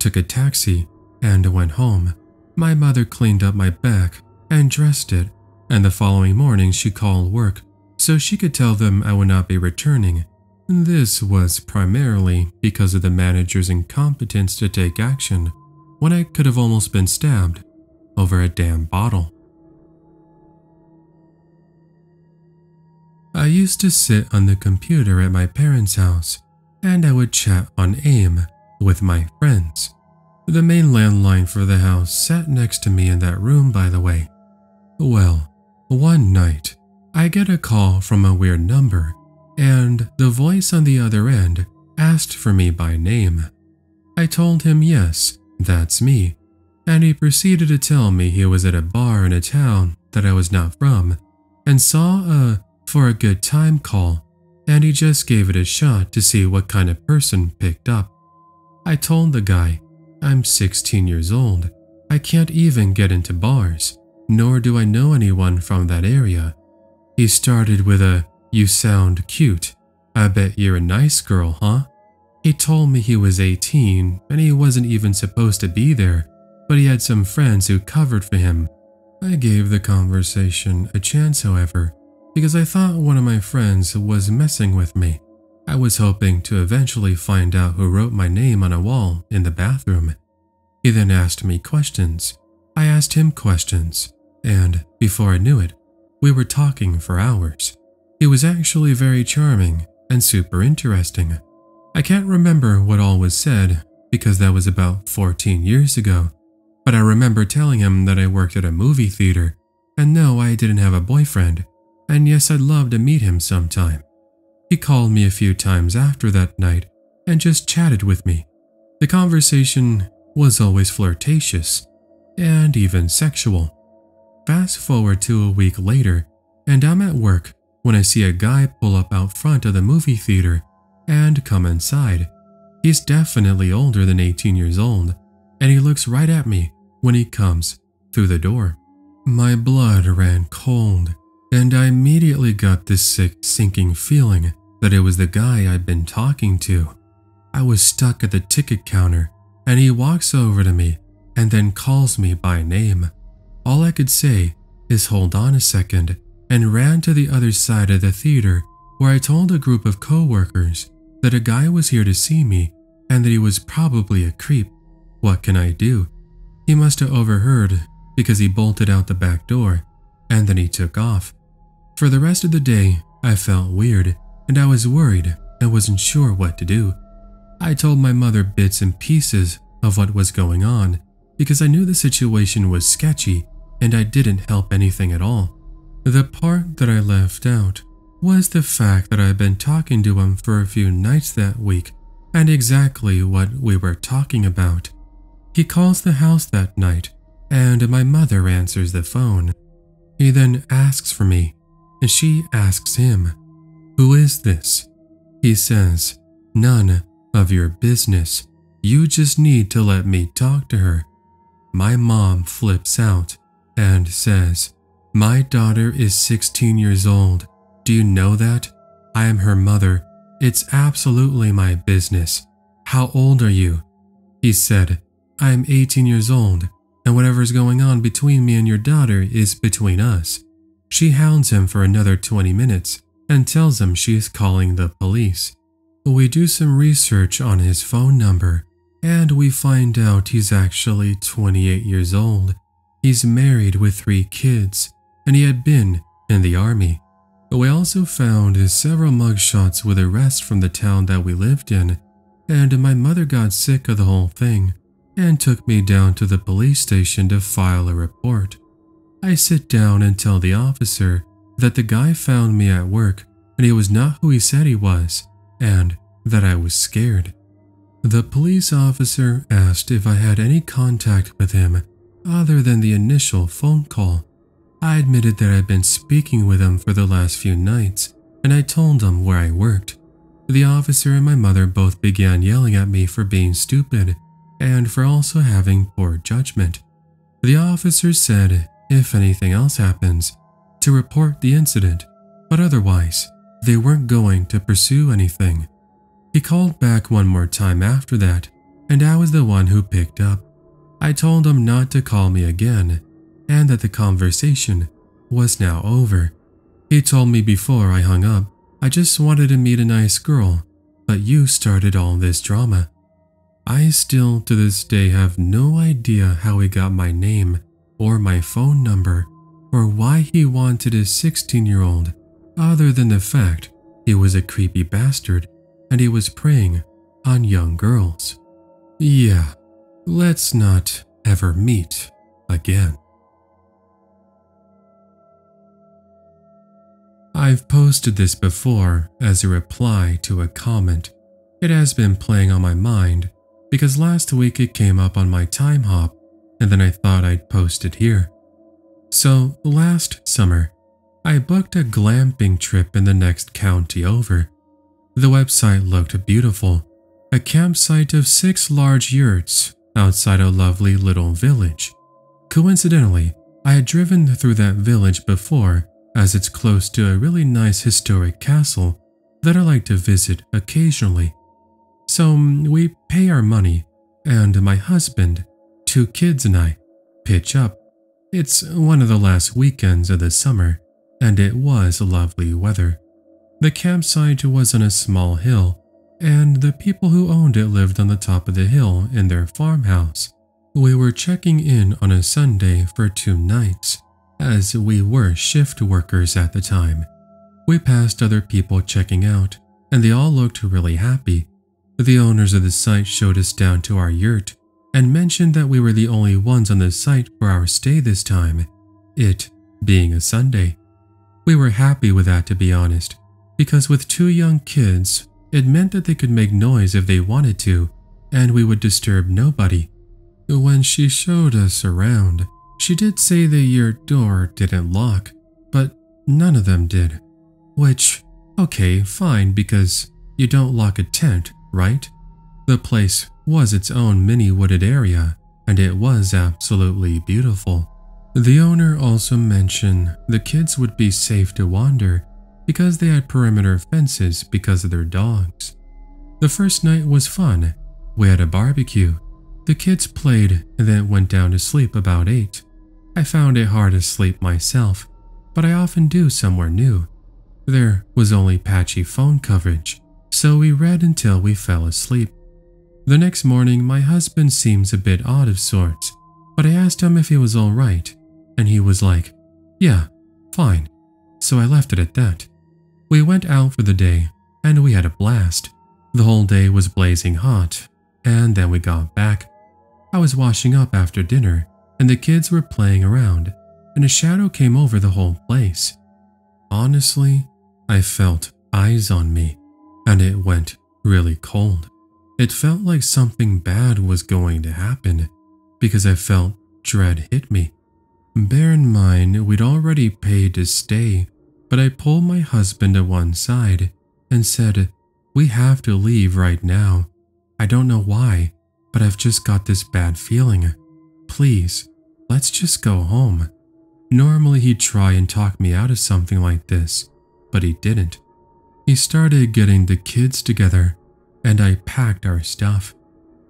took a taxi, and went home. My mother cleaned up my back and dressed it, and the following morning she called work so she could tell them I would not be returning. This was primarily because of the manager's incompetence to take action when I could have almost been stabbed over a damn bottle. I used to sit on the computer at my parents' house, and I would chat on AIM with my friends. The main landline for the house sat next to me in that room, by the way. Well, one night, I get a call from a weird number, and the voice on the other end asked for me by name. I told him, yes, that's me, and he proceeded to tell me he was at a bar in a town that I was not from, and saw a for a good time call, and he just gave it a shot to see what kind of person picked up. I told the guy, I'm sixteen years old, I can't even get into bars, nor do I know anyone from that area. He started with a, "You sound cute, I bet you're a nice girl, huh?" He told me he was eighteen and he wasn't even supposed to be there, but he had some friends who covered for him. I gave the conversation a chance, however, because I thought one of my friends was messing with me. I was hoping to eventually find out who wrote my name on a wall in the bathroom. He then asked me questions. I asked him questions, and before I knew it, we were talking for hours. He was actually very charming and super interesting. I can't remember what all was said because that was about fourteen years ago, but I remember telling him that I worked at a movie theater, and no, I didn't have a boyfriend, and yes, I'd love to meet him sometime. He called me a few times after that night and just chatted with me. The conversation was always flirtatious and even sexual. Fast forward to a week later, and I'm at work when I see a guy pull up out front of the movie theater and come inside. He's definitely older than eighteen years old, and he looks right at me when he comes through the door. My blood ran cold, and I immediately got this sick, sinking feeling that it was the guy I'd been talking to. I was stuck at the ticket counter, and he walks over to me and then calls me by name. All I could say is hold on a second, and ran to the other side of the theater, where I told a group of co-workers that a guy was here to see me and that he was probably a creep. What can I do? He must have overheard because he bolted out the back door, and then he took off. For the rest of the day, I felt weird, and I was worried and wasn't sure what to do. I told my mother bits and pieces of what was going on, because I knew the situation was sketchy and I didn't help anything at all. The part that I left out was the fact that I'd been talking to him for a few nights that week and exactly what we were talking about. He calls the house that night, and my mother answers the phone. He then asks for me, and she asks him, "Who is this?" He says, "None of your business. You just need to let me talk to her." My mom flips out and says, "My daughter is sixteen years old. Do you know that? I am her mother. It's absolutely my business. How old are you?" He said, "I am eighteen years old, and whatever's going on between me and your daughter is between us." She hounds him for another twenty minutes and tells him she's calling the police. We do some research on his phone number, and we find out he's actually twenty-eight years old. He's married with three kids, and he had been in the army. We also found several mugshots with arrests from the town that we lived in, and my mother got sick of the whole thing and took me down to the police station to file a report. I sit down and tell the officer that the guy found me at work and he was not who he said he was, and that I was scared. The police officer asked if I had any contact with him other than the initial phone call. I admitted that I'd been speaking with him for the last few nights, and I told him where I worked. The officer and my mother both began yelling at me for being stupid and for also having poor judgment. The officer said, if anything else happens, to report the incident, but otherwise, they weren't going to pursue anything. He called back one more time after that, and I was the one who picked up. I told him not to call me again, and that the conversation was now over. He told me before I hung up, "I just wanted to meet a nice girl, but you started all this drama." I still to this day have no idea how he got my name or my phone number, or why he wanted a sixteen-year-old, other than the fact he was a creepy bastard and he was preying on young girls. Yeah, let's not ever meet again. I've posted this before as a reply to a comment. It has been playing on my mind because last week it came up on my time hop, and then I thought I'd post it here. So last summer, I booked a glamping trip in the next county over. The website looked beautiful, a campsite of six large yurts outside a lovely little village. Coincidentally, I had driven through that village before, as it's close to a really nice historic castle that I like to visit occasionally. So we pay our money, and my husband, two kids and I, pitch up. It's one of the last weekends of the summer, and it was lovely weather. The campsite was on a small hill, and the people who owned it lived on the top of the hill in their farmhouse. We were checking in on a Sunday for two nights, as we were shift workers at the time. We passed other people checking out, and they all looked really happy. The owners of the site showed us down to our yurt and mentioned that we were the only ones on the site for our stay this time, it being a Sunday. We were happy with that, to be honest, because with two young kids, it meant that they could make noise if they wanted to, and we would disturb nobody. When she showed us around, she did say the yurt door didn't lock, but none of them did. Which, okay, fine, because you don't lock a tent, right? The place was its own mini wooded area, and it was absolutely beautiful. The owner also mentioned the kids would be safe to wander because they had perimeter fences because of their dogs. The first night was fun. We had a barbecue. The kids played and then went down to sleep about eight. I found it hard to sleep myself, but I often do somewhere new. There was only patchy phone coverage, so we read until we fell asleep. The next morning, my husband seems a bit odd of sorts, but I asked him if he was alright, and he was like, "Yeah, fine." So I left it at that. We went out for the day, and we had a blast. The whole day was blazing hot, and then we got back. I was washing up after dinner, and the kids were playing around, and a shadow came over the whole place. Honestly, I felt eyes on me, and it went really cold. It felt like something bad was going to happen, because I felt dread hit me. Bear in mind, we'd already paid to stay, but I pulled my husband to one side and said, "We have to leave right now. I don't know why, but I've just got this bad feeling. Please, let's just go home." Normally he'd try and talk me out of something like this, but he didn't. He started getting the kids together, and I packed our stuff.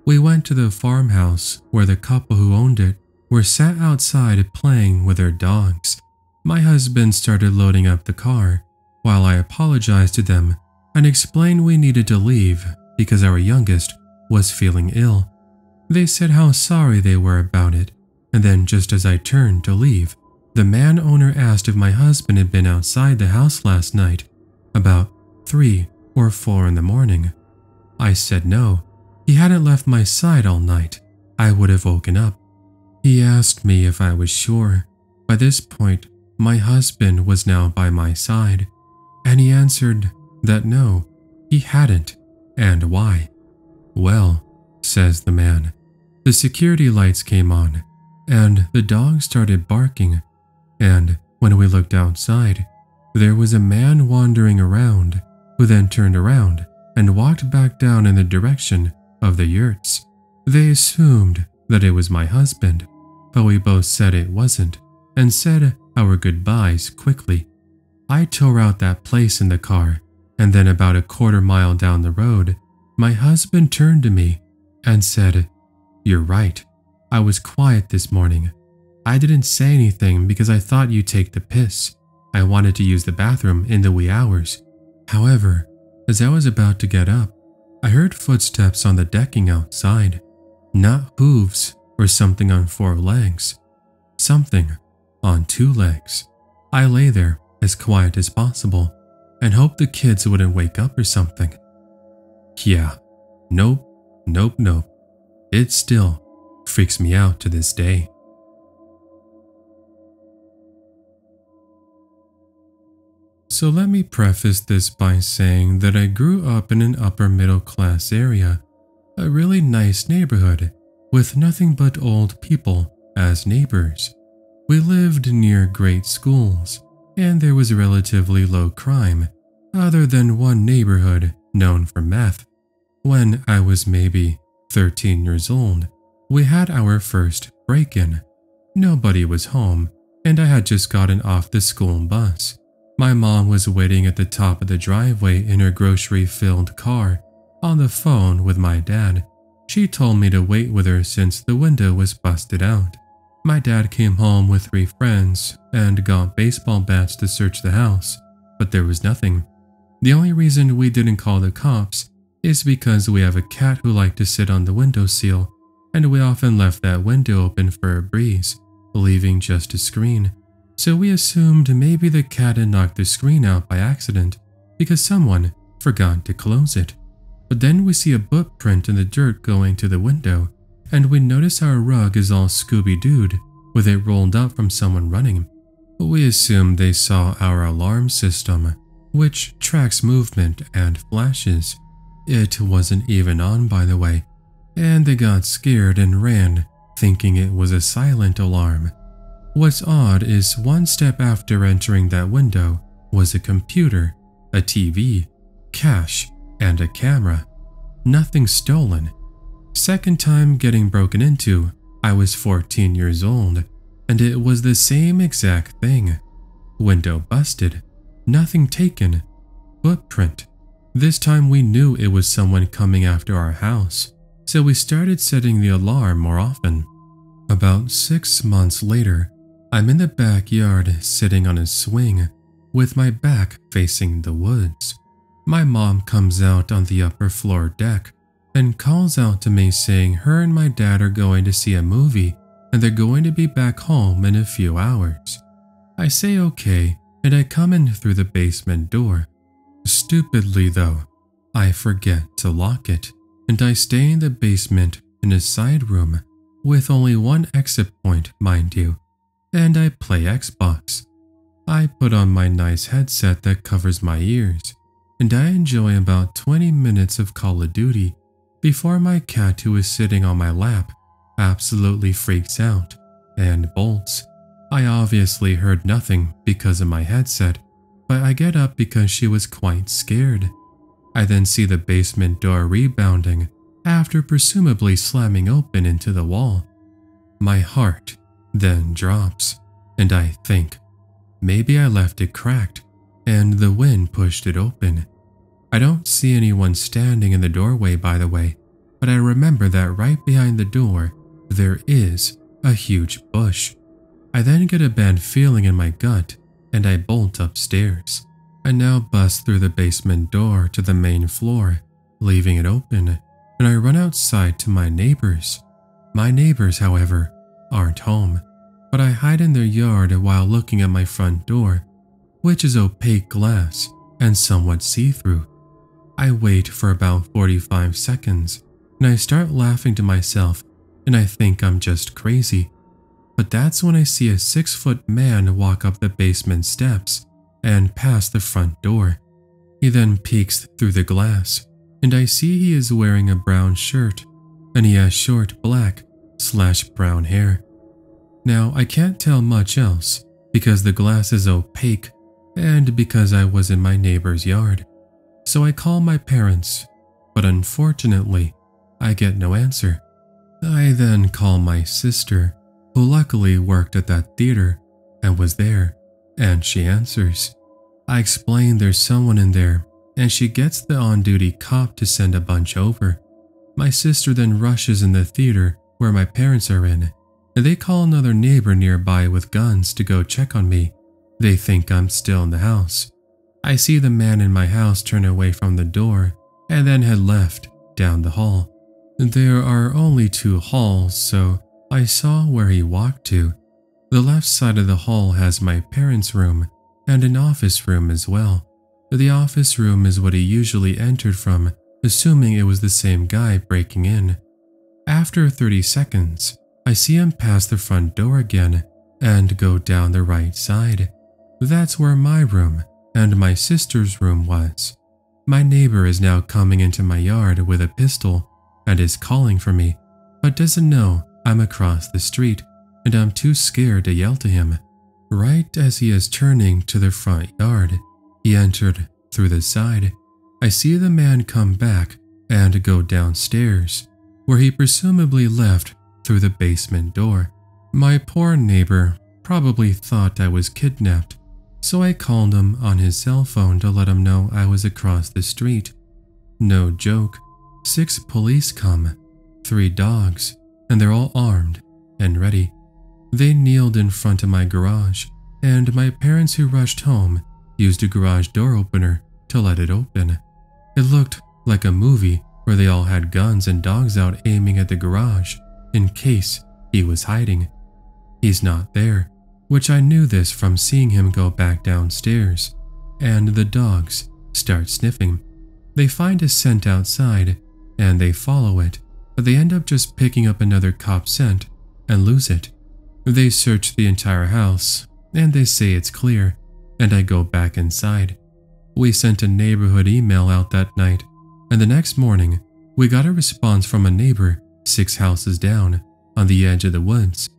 We went to the farmhouse where the couple who owned it were sat outside playing with their dogs. My husband started loading up the car, while I apologized to them and explained we needed to leave because our youngest was feeling ill. They said how sorry they were about it, and then just as I turned to leave, the man owner asked if my husband had been outside the house last night, about three or four in the morning. I said no, he hadn't left my side all night, I would have woken up. He asked me if I was sure. By this point, my husband was now by my side, and he answered that no, he hadn't, and why. "Well," says the man, "the security lights came on, and the dog started barking, and when we looked outside, there was a man wandering around, who then turned around and walked back down in the direction of the yurts. They assumed that it was my husband, but we both said it wasn't, and said our goodbyes quickly. I tore out that place in the car, and then about a quarter mile down the road, my husband turned to me and said, 'You're right, I was quiet this morning. I didn't say anything because I thought you'd take the piss. I wanted to use the bathroom in the wee hours. However, as I was about to get up, I heard footsteps on the decking outside. Not hooves or something on four legs. Something on two legs.' I lay there as quiet as possible and hoped the kids wouldn't wake up or something. Yeah, nope, nope, nope. It still freaks me out to this day." So let me preface this by saying that I grew up in an upper middle class area, a really nice neighborhood with nothing but old people as neighbors. We lived near great schools, and there was relatively low crime, other than one neighborhood known for meth. When I was maybe thirteen years old, we had our first break-in. Nobody was home, and I had just gotten off the school bus. My mom was waiting at the top of the driveway in her grocery-filled car on the phone with my dad. She told me to wait with her since the window was busted out. My dad came home with three friends and got baseball bats to search the house, but there was nothing. The only reason we didn't call the cops is because we have a cat who liked to sit on the windowsill, and we often left that window open for a breeze, leaving just a screen. So we assumed maybe the cat had knocked the screen out by accident because someone forgot to close it. But then we see a footprint in the dirt going to the window, and we notice our rug is all Scooby-Dooed with it rolled up from someone running. We assume they saw our alarm system, which tracks movement and flashes. It wasn't even on, by the way, and they got scared and ran, thinking it was a silent alarm. What's odd is one step after entering that window was a computer, a T V, cash, and a camera. Nothing stolen. Second time getting broken into, I was fourteen years old, and it was the same exact thing. Window busted, nothing taken, footprint. This time we knew it was someone coming after our house, so we started setting the alarm more often. About six months later, I'm in the backyard sitting on a swing with my back facing the woods. My mom comes out on the upper floor deck and calls out to me saying her and my dad are going to see a movie and they're going to be back home in a few hours. I say okay and I come in through the basement door. Stupidly though, I forget to lock it and I stay in the basement in a side room with only one exit point, mind you, and I play Xbox. I put on my nice headset that covers my ears, and I enjoy about twenty minutes of Call of Duty before my cat, who is sitting on my lap, absolutely freaks out and bolts. I obviously heard nothing because of my headset, but I get up because she was quite scared. I then see the basement door rebounding after presumably slamming open into the wall. My heart then drops, and I think, maybe I left it cracked and the wind pushed it open. I don't see anyone standing in the doorway, by the way, but I remember that right behind the door there is a huge bush. I then get a bad feeling in my gut and I bolt upstairs. I now bust through the basement door to the main floor, leaving it open, and I run outside to my neighbors. My neighbors, however, aren't home, but I hide in their yard while looking at my front door, which is opaque glass and somewhat see-through. I wait for about forty-five seconds, and I start laughing to myself, and I think I'm just crazy. But that's when I see a six-foot man walk up the basement steps and past the front door. He then peeks through the glass, and I see he is wearing a brown shirt, and he has short black slash brown hair. Now, I can't tell much else because the glass is opaque and because I was in my neighbor's yard. So I call my parents, but unfortunately, I get no answer. I then call my sister, who luckily worked at that theater and was there, and she answers. I explain there's someone in there, and she gets the on-duty cop to send a bunch over. My sister then rushes in the theater where my parents are in, and they call another neighbor nearby with guns to go check on me. They think I'm still in the house. I see the man in my house turn away from the door and then head left down the hall. There are only two halls, so I saw where he walked to. The left side of the hall has my parents' room and an office room as well. The office room is what he usually entered from, assuming it was the same guy breaking in. After thirty seconds, I see him pass the front door again and go down the right side. That's where my room and my sister's room was. My neighbor is now coming into my yard with a pistol and is calling for me, but doesn't know I'm across the street, and I'm too scared to yell to him. Right as he is turning to the front yard, he entered through the side. I see the man come back and go downstairs, where he presumably left through the basement door. My poor neighbor probably thought I was kidnapped, so I called him on his cell phone to let him know I was across the street. No joke, six police come, three dogs, and they're all armed and ready. They kneeled in front of my garage, and my parents, who rushed home, used a garage door opener to let it open. It looked like a movie where they all had guns and dogs out aiming at the garage in case he was hiding. He's not there, which I knew this from seeing him go back downstairs, and the dogs start sniffing. They find a scent outside, and they follow it, but they end up just picking up another cop scent and lose it. They search the entire house, and they say it's clear, and I go back inside. We sent a neighborhood email out that night, and the next morning, we got a response from a neighbor six houses down, on the edge of the woods.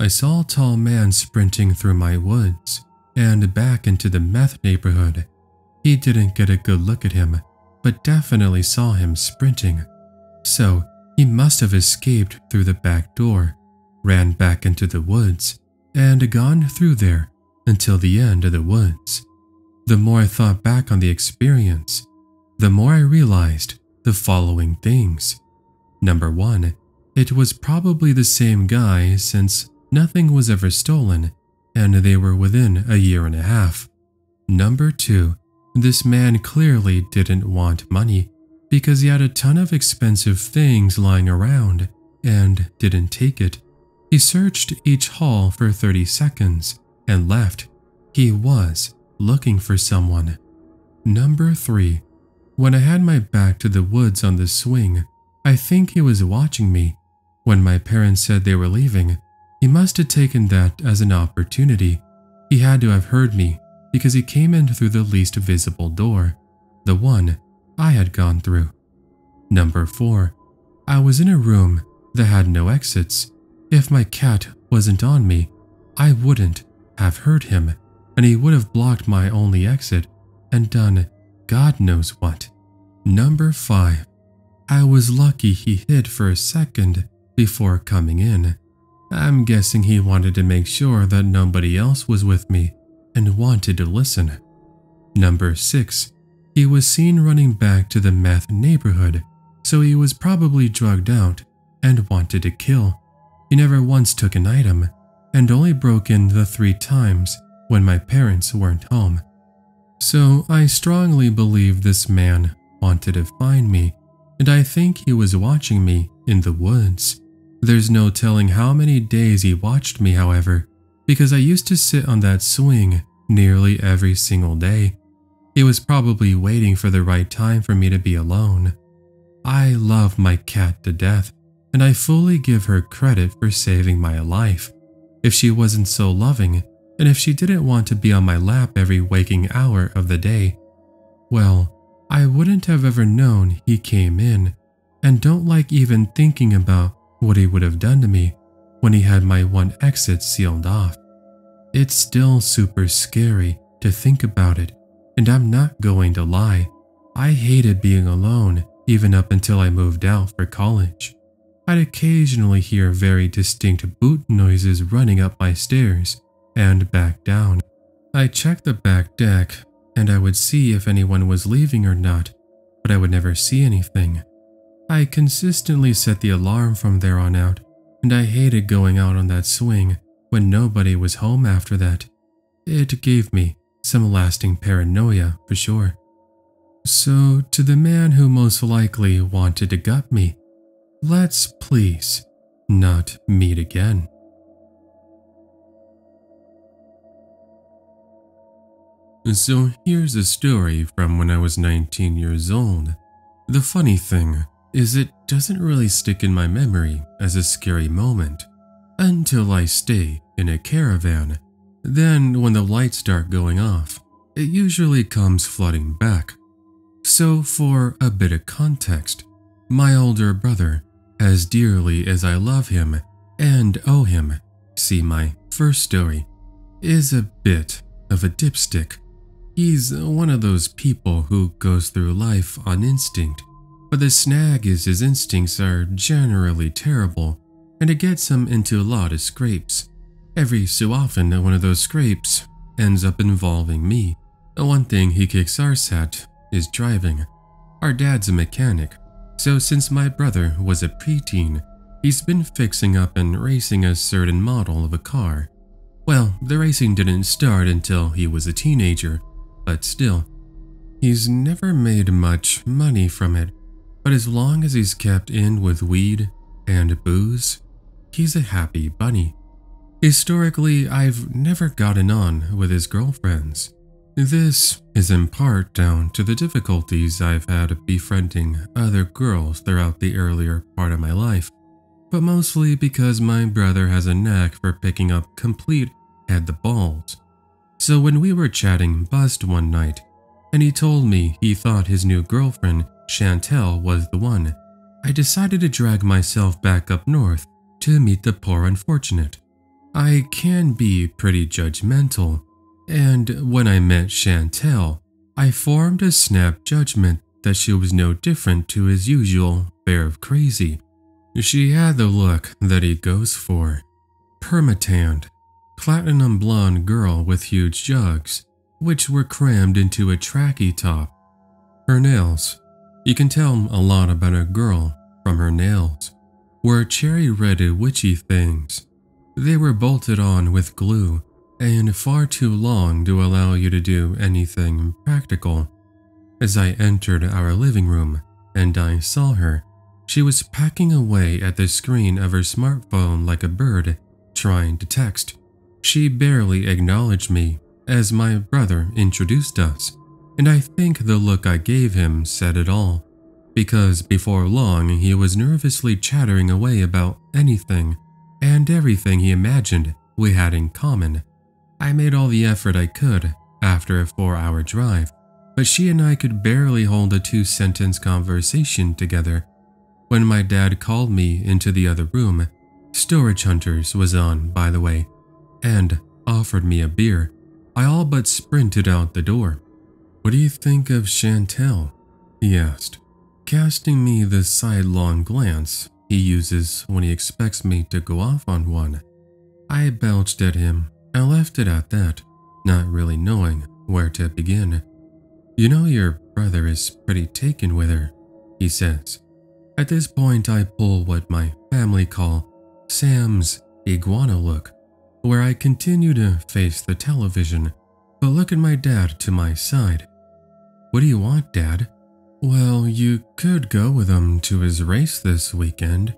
I saw a tall man sprinting through my woods, and back into the meth neighborhood. He didn't get a good look at him, but definitely saw him sprinting. So, he must have escaped through the back door, ran back into the woods, and gone through there until the end of the woods. The more I thought back on the experience, the more I realized the following things. Number one, it was probably the same guy since nothing was ever stolen, and they were within a year and a half. Number two, this man clearly didn't want money, because he had a ton of expensive things lying around and didn't take it. He searched each hall for thirty seconds and left. He was looking for someone. Number three, when I had my back to the woods on the swing, I think he was watching me. When my parents said they were leaving, he must have taken that as an opportunity. He had to have heard me because he came in through the least visible door, the one I had gone through. Number four. I was in a room that had no exits. If my cat wasn't on me, I wouldn't have heard him, and he would have blocked my only exit and done God knows what. Number five. I was lucky he hid for a second before coming in. I'm guessing he wanted to make sure that nobody else was with me and wanted to listen. Number six. He was seen running back to the meth neighborhood, so he was probably drugged out and wanted to kill. He never once took an item, and only broke in the three times when my parents weren't home. So I strongly believe this man wanted to find me, and I think he was watching me in the woods. There's no telling how many days he watched me, however, because I used to sit on that swing nearly every single day. He was probably waiting for the right time for me to be alone. I love my cat to death, and I fully give her credit for saving my life. If she wasn't so loving, and if she didn't want to be on my lap every waking hour of the day, well, I wouldn't have ever known he came in, and don't like even thinking about what he would have done to me when he had my one exit sealed off. It's still super scary to think about it, and I'm not going to lie, I hated being alone even up until I moved out for college. I'd occasionally hear very distinct boot noises running up my stairs and back down. I checked the back deck and I would see if anyone was leaving or not, but I would never see anything. I consistently set the alarm from there on out, and I hated going out on that swing when nobody was home after that. It gave me some lasting paranoia for sure. So, to the man who most likely wanted to gut me, let's please not meet again. So here's a story from when I was nineteen years old. The funny thing is it doesn't really stick in my memory as a scary moment until I stay in a caravan. Then when the lights start going off, it usually comes flooding back. So for a bit of context, my older brother, as dearly as I love him and owe him, see my first story, is a bit of a dipstick. He's one of those people who goes through life on instinct, but the snag is his instincts are generally terrible, and it gets him into a lot of scrapes. Every so often, one of those scrapes ends up involving me. One thing he kicks arse at is driving. Our dad's a mechanic, so since my brother was a preteen, he's been fixing up and racing a certain model of a car. Well, the racing didn't start until he was a teenager, but still, he's never made much money from it, but as long as he's kept in with weed and booze, he's a happy bunny. Historically, I've never gotten on with his girlfriends. This is in part down to the difficulties I've had befriending other girls throughout the earlier part of my life, but mostly because my brother has a knack for picking up complete head-the-balls. So when we were chatting bust one night, and he told me he thought his new girlfriend, Chantelle, was the one, I decided to drag myself back up north to meet the poor unfortunate. I can be pretty judgmental, and when I met Chantelle, I formed a snap judgment that she was no different to his usual pair of crazy. She had the look that he goes for. Permatanned, platinum blonde girl with huge jugs, which were crammed into a trackie top. Her nails, you can tell a lot about a girl from her nails, were cherry red witchy things. They were bolted on with glue, and far too long to allow you to do anything practical. As I entered our living room and I saw her, she was pecking away at the screen of her smartphone like a bird, trying to text. She barely acknowledged me as my brother introduced us, and I think the look I gave him said it all, because before long he was nervously chattering away about anything and everything he imagined we had in common. I made all the effort I could after a four-hour drive, but she and I could barely hold a two-sentence conversation together. When my dad called me into the other room, Storage Hunters was on, by the way, and offered me a beer, I all but sprinted out the door. "What do you think of Chantelle?" he asked, casting me the sidelong glance he uses when he expects me to go off on one. I belched at him and left it at that, not really knowing where to begin. "You know your brother is pretty taken with her," he says. At this point I pull what my family call Sam's iguana look, where I continue to face the television, but look at my dad to my side. "What do you want, Dad?" "Well, you could go with him to his race this weekend."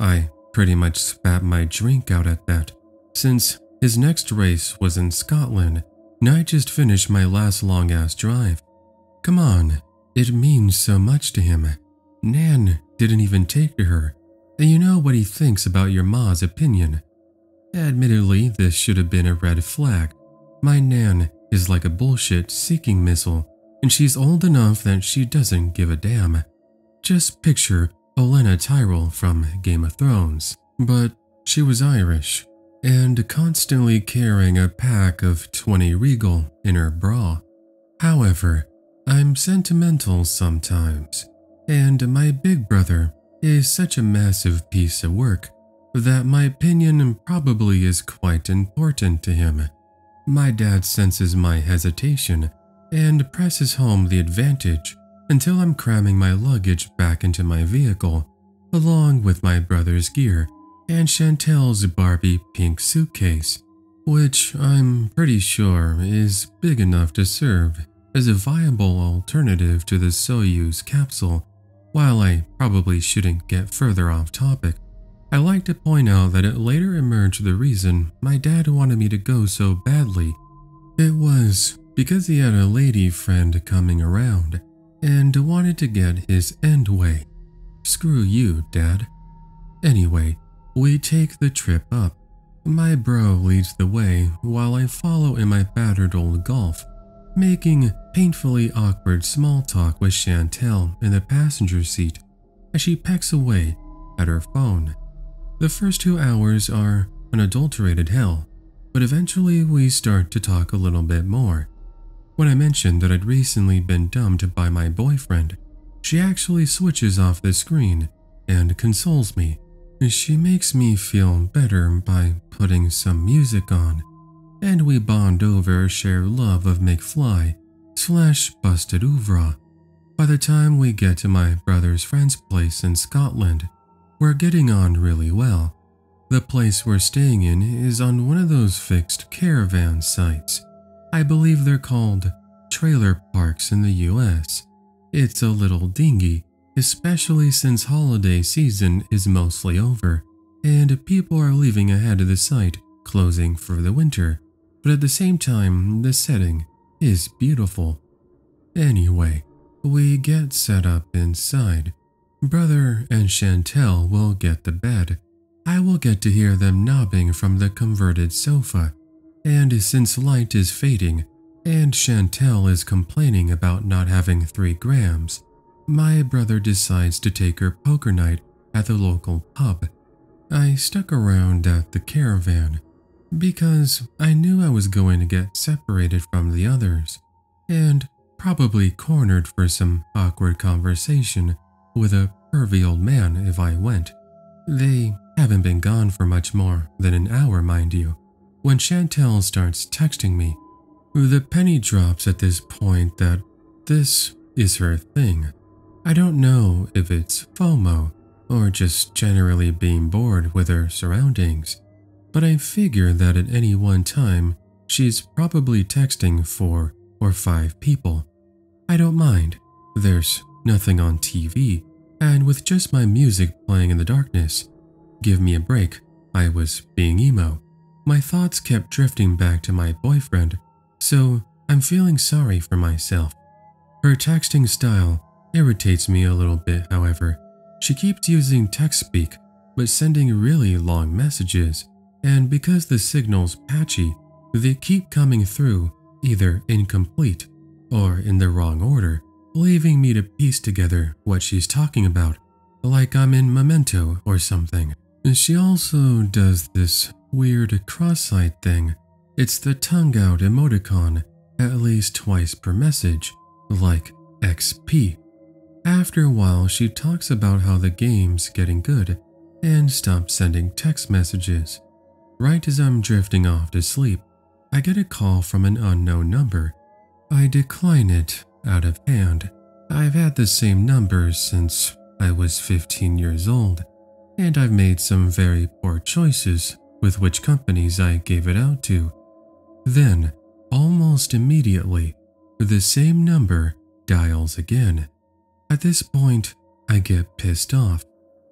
I pretty much spat my drink out at that, since his next race was in Scotland, and I just finished my last long-ass drive. Come on, it means so much to him. Nan didn't even take to her, and you know what he thinks about your ma's opinion. Admittedly, this should have been a red flag. My Nan is like a bullshit seeking missile, and she's old enough that she doesn't give a damn. Just picture Olenna Tyrell from Game of Thrones, but she was Irish, and constantly carrying a pack of twenty Regal in her bra. However, I'm sentimental sometimes, and my big brother is such a massive piece of work that my opinion probably is quite important to him. My dad senses my hesitation and presses home the advantage until I'm cramming my luggage back into my vehicle, along with my brother's gear and Chantelle's Barbie pink suitcase, which I'm pretty sure is big enough to serve as a viable alternative to the Soyuz capsule. While I probably shouldn't get further off topic, I like to point out that it later emerged the reason my dad wanted me to go so badly. It was because he had a lady friend coming around and wanted to get his end way. Screw you, Dad. Anyway, we take the trip up. My bro leads the way while I follow in my battered old Golf, making painfully awkward small talk with Chantelle in the passenger seat as she pecks away at her phone. The first two hours are an adulterated hell, but eventually we start to talk a little bit more. When I mentioned that I'd recently been dumped by my boyfriend, she actually switches off the screen and consoles me. She makes me feel better by putting some music on, and we bond over a shared love of McFly slash Busted oeuvre. By the time we get to my brother's friend's place in Scotland, we're getting on really well. The place we're staying in is on one of those fixed caravan sites. I believe they're called trailer parks in the U S. It's a little dingy, especially since holiday season is mostly over, and people are leaving ahead of the site closing for the winter, but at the same time, the setting is beautiful. Anyway, we get set up inside. Brother and Chantelle will get the bed. I will get to hear them knobbing from the converted sofa, and since light is fading and Chantelle is complaining about not having three grams, my brother decides to take her poker night at the local pub. I stuck around at the caravan because I knew I was going to get separated from the others and probably cornered for some awkward conversation with a pervy old man if I went. They haven't been gone for much more than an hour, mind you, when Chantelle starts texting me. The penny drops at this point that this is her thing. I don't know if it's FOMO or just generally being bored with her surroundings, but I figure that at any one time she's probably texting four or five people. I don't mind. There's nothing on T V, and with just my music playing in the darkness, give me a break, I was being emo. My thoughts kept drifting back to my boyfriend, so I'm feeling sorry for myself. Her texting style irritates me a little bit, however. She keeps using text speak, but sending really long messages, and because the signal's patchy, They keep coming through, either incomplete or in the wrong order, leaving me to piece together what she's talking about, like I'm in Memento or something. She also does this weird cross-eyed thing. It's the tongue-out emoticon at least twice per message, like X P. After a while, she talks about how the game's getting good and stops sending text messages. Right as I'm drifting off to sleep, I get a call from an unknown number. I decline it out of hand. I've had the same number since I was fifteen years old, and I've made some very poor choices with which companies I gave it out to. Then, almost immediately, the same number dials again. At this point, I get pissed off.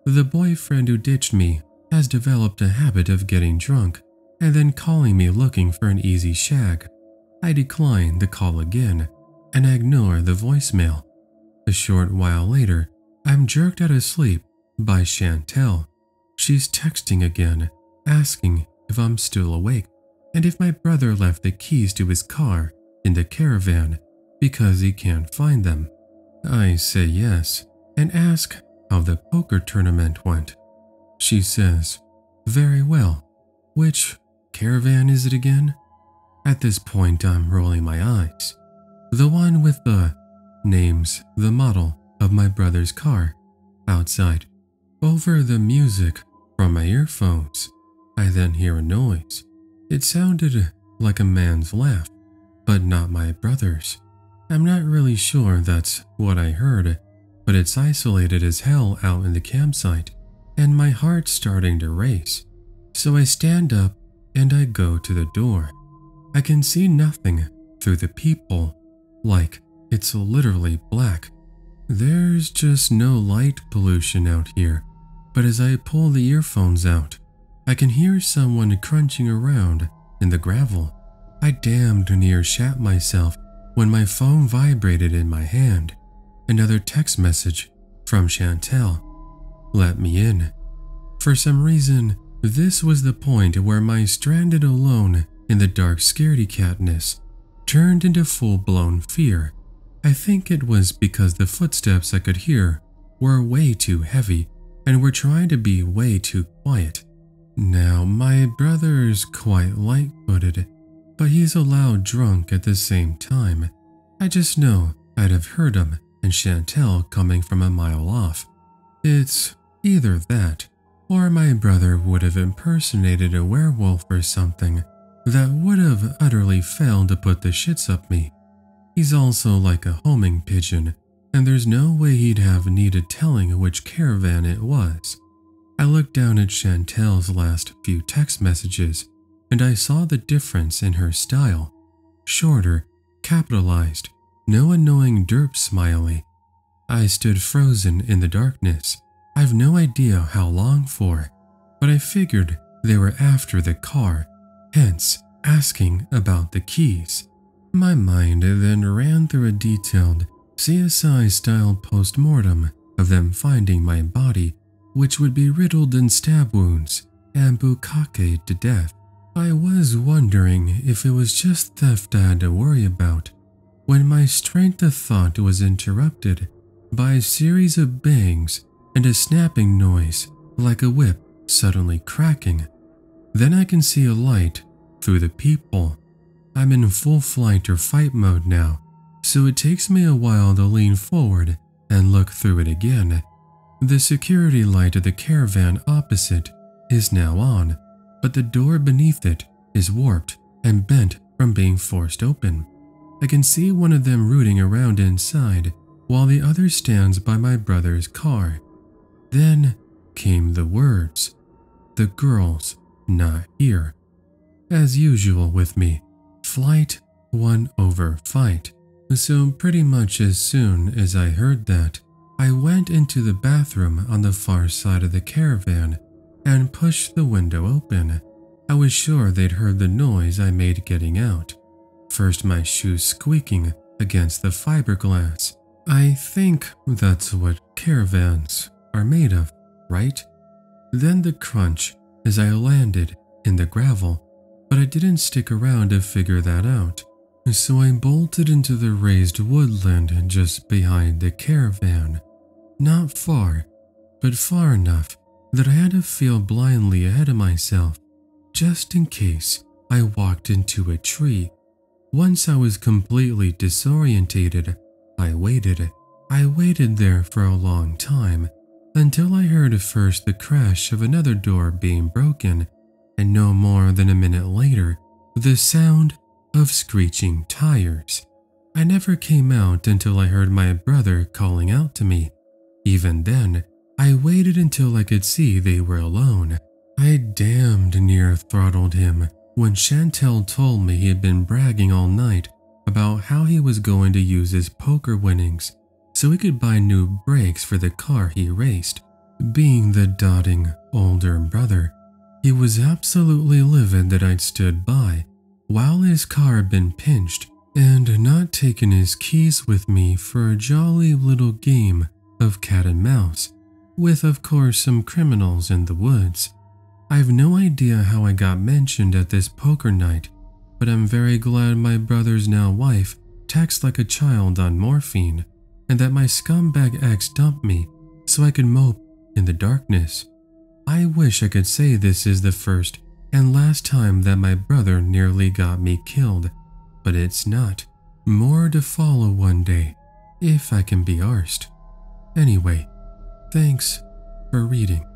The boyfriend who ditched me has developed a habit of getting drunk and then calling me looking for an easy shag. I decline the call again and ignore the voicemail. A short while later, I'm jerked out of sleep by Chantelle. She's texting again, asking if I'm still awake and if my brother left the keys to his car in the caravan because he can't find them. I say yes and ask how the poker tournament went. She says, "Very well." Which caravan is it again? At this point, I'm rolling my eyes. The one with the names, the model of my brother's car outside. Over the music from my earphones, I then hear a noise. It sounded like a man's laugh, but not my brother's. I'm not really sure that's what I heard, but it's isolated as hell out in the campsite, and my heart's starting to race. So I stand up and I go to the door. I can see nothing through the peephole, like it's literally black. There's just no light pollution out here, but as I pull the earphones out, I can hear someone crunching around in the gravel. I damned near shat myself when my phone vibrated in my hand. Another text message from Chantelle. Let me in. For some reason, this was the point where my stranded alone in the dark scaredy catness turned into full-blown fear. I think it was because the footsteps I could hear were way too heavy and were trying to be way too quiet. Now, my brother's quite light-footed, but he's a loud drunk at the same time. I just know I'd have heard him and Chantelle coming from a mile off. It's either that, or my brother would have impersonated a werewolf or something that would have utterly failed to put the shits up me. He's also like a homing pigeon, and there's no way he'd have needed telling which caravan it was. I looked down at Chantelle's last few text messages, and I saw the difference in her style. Shorter, capitalized, no annoying derp smiley. I stood frozen in the darkness. I've no idea how long for, but I figured they were after the car, hence asking about the keys. My mind then ran through a detailed C S I-style post-mortem of them finding my body, which would be riddled in stab wounds and bukake to death. I was wondering if it was just theft I had to worry about, when my strength of thought was interrupted by a series of bangs and a snapping noise like a whip suddenly cracking. Then I can see a light through the peephole. I'm in full flight or fight mode now, so it takes me a while to lean forward and look through it again. The security light of the caravan opposite is now on, but the door beneath it is warped and bent from being forced open. I can see one of them rooting around inside while the other stands by my brother's car. Then came the words, "The girl's not here." As usual with me, flight won over fight. So pretty much as soon as I heard that, I went into the bathroom on the far side of the caravan and pushed the window open. I was sure they'd heard the noise I made getting out. First my shoes squeaking against the fiberglass. I think that's what caravans are made of, right? Then the crunch as I landed in the gravel. but I didn't stick around to figure that out, so I bolted into the raised woodland just behind the caravan. Not far, but far enough that I had to feel blindly ahead of myself, just in case I walked into a tree. Once I was completely disorientated, I waited. I waited there for a long time, until I heard first the crash of another door being broken, and no more than a minute later, the sound of screeching tires. I never came out until I heard my brother calling out to me. Even then, I waited until I could see they were alone. I damned near throttled him when Chantelle told me he had been bragging all night about how he was going to use his poker winnings so he could buy new brakes for the car he raced. Being the doting older brother, he was absolutely livid that I'd stood by while his car had been pinched and not taken his keys with me for a jolly little game of cat and mouse, with of course some criminals in the woods. I've no idea how I got mentioned at this poker night, but I'm very glad my brother's now wife texts like a child on morphine, and that my scumbag ex dumped me so I could mope in the darkness. I wish I could say this is the first and last time that my brother nearly got me killed, but it's not. More to follow one day, if I can be arsed. Anyway, thanks for reading.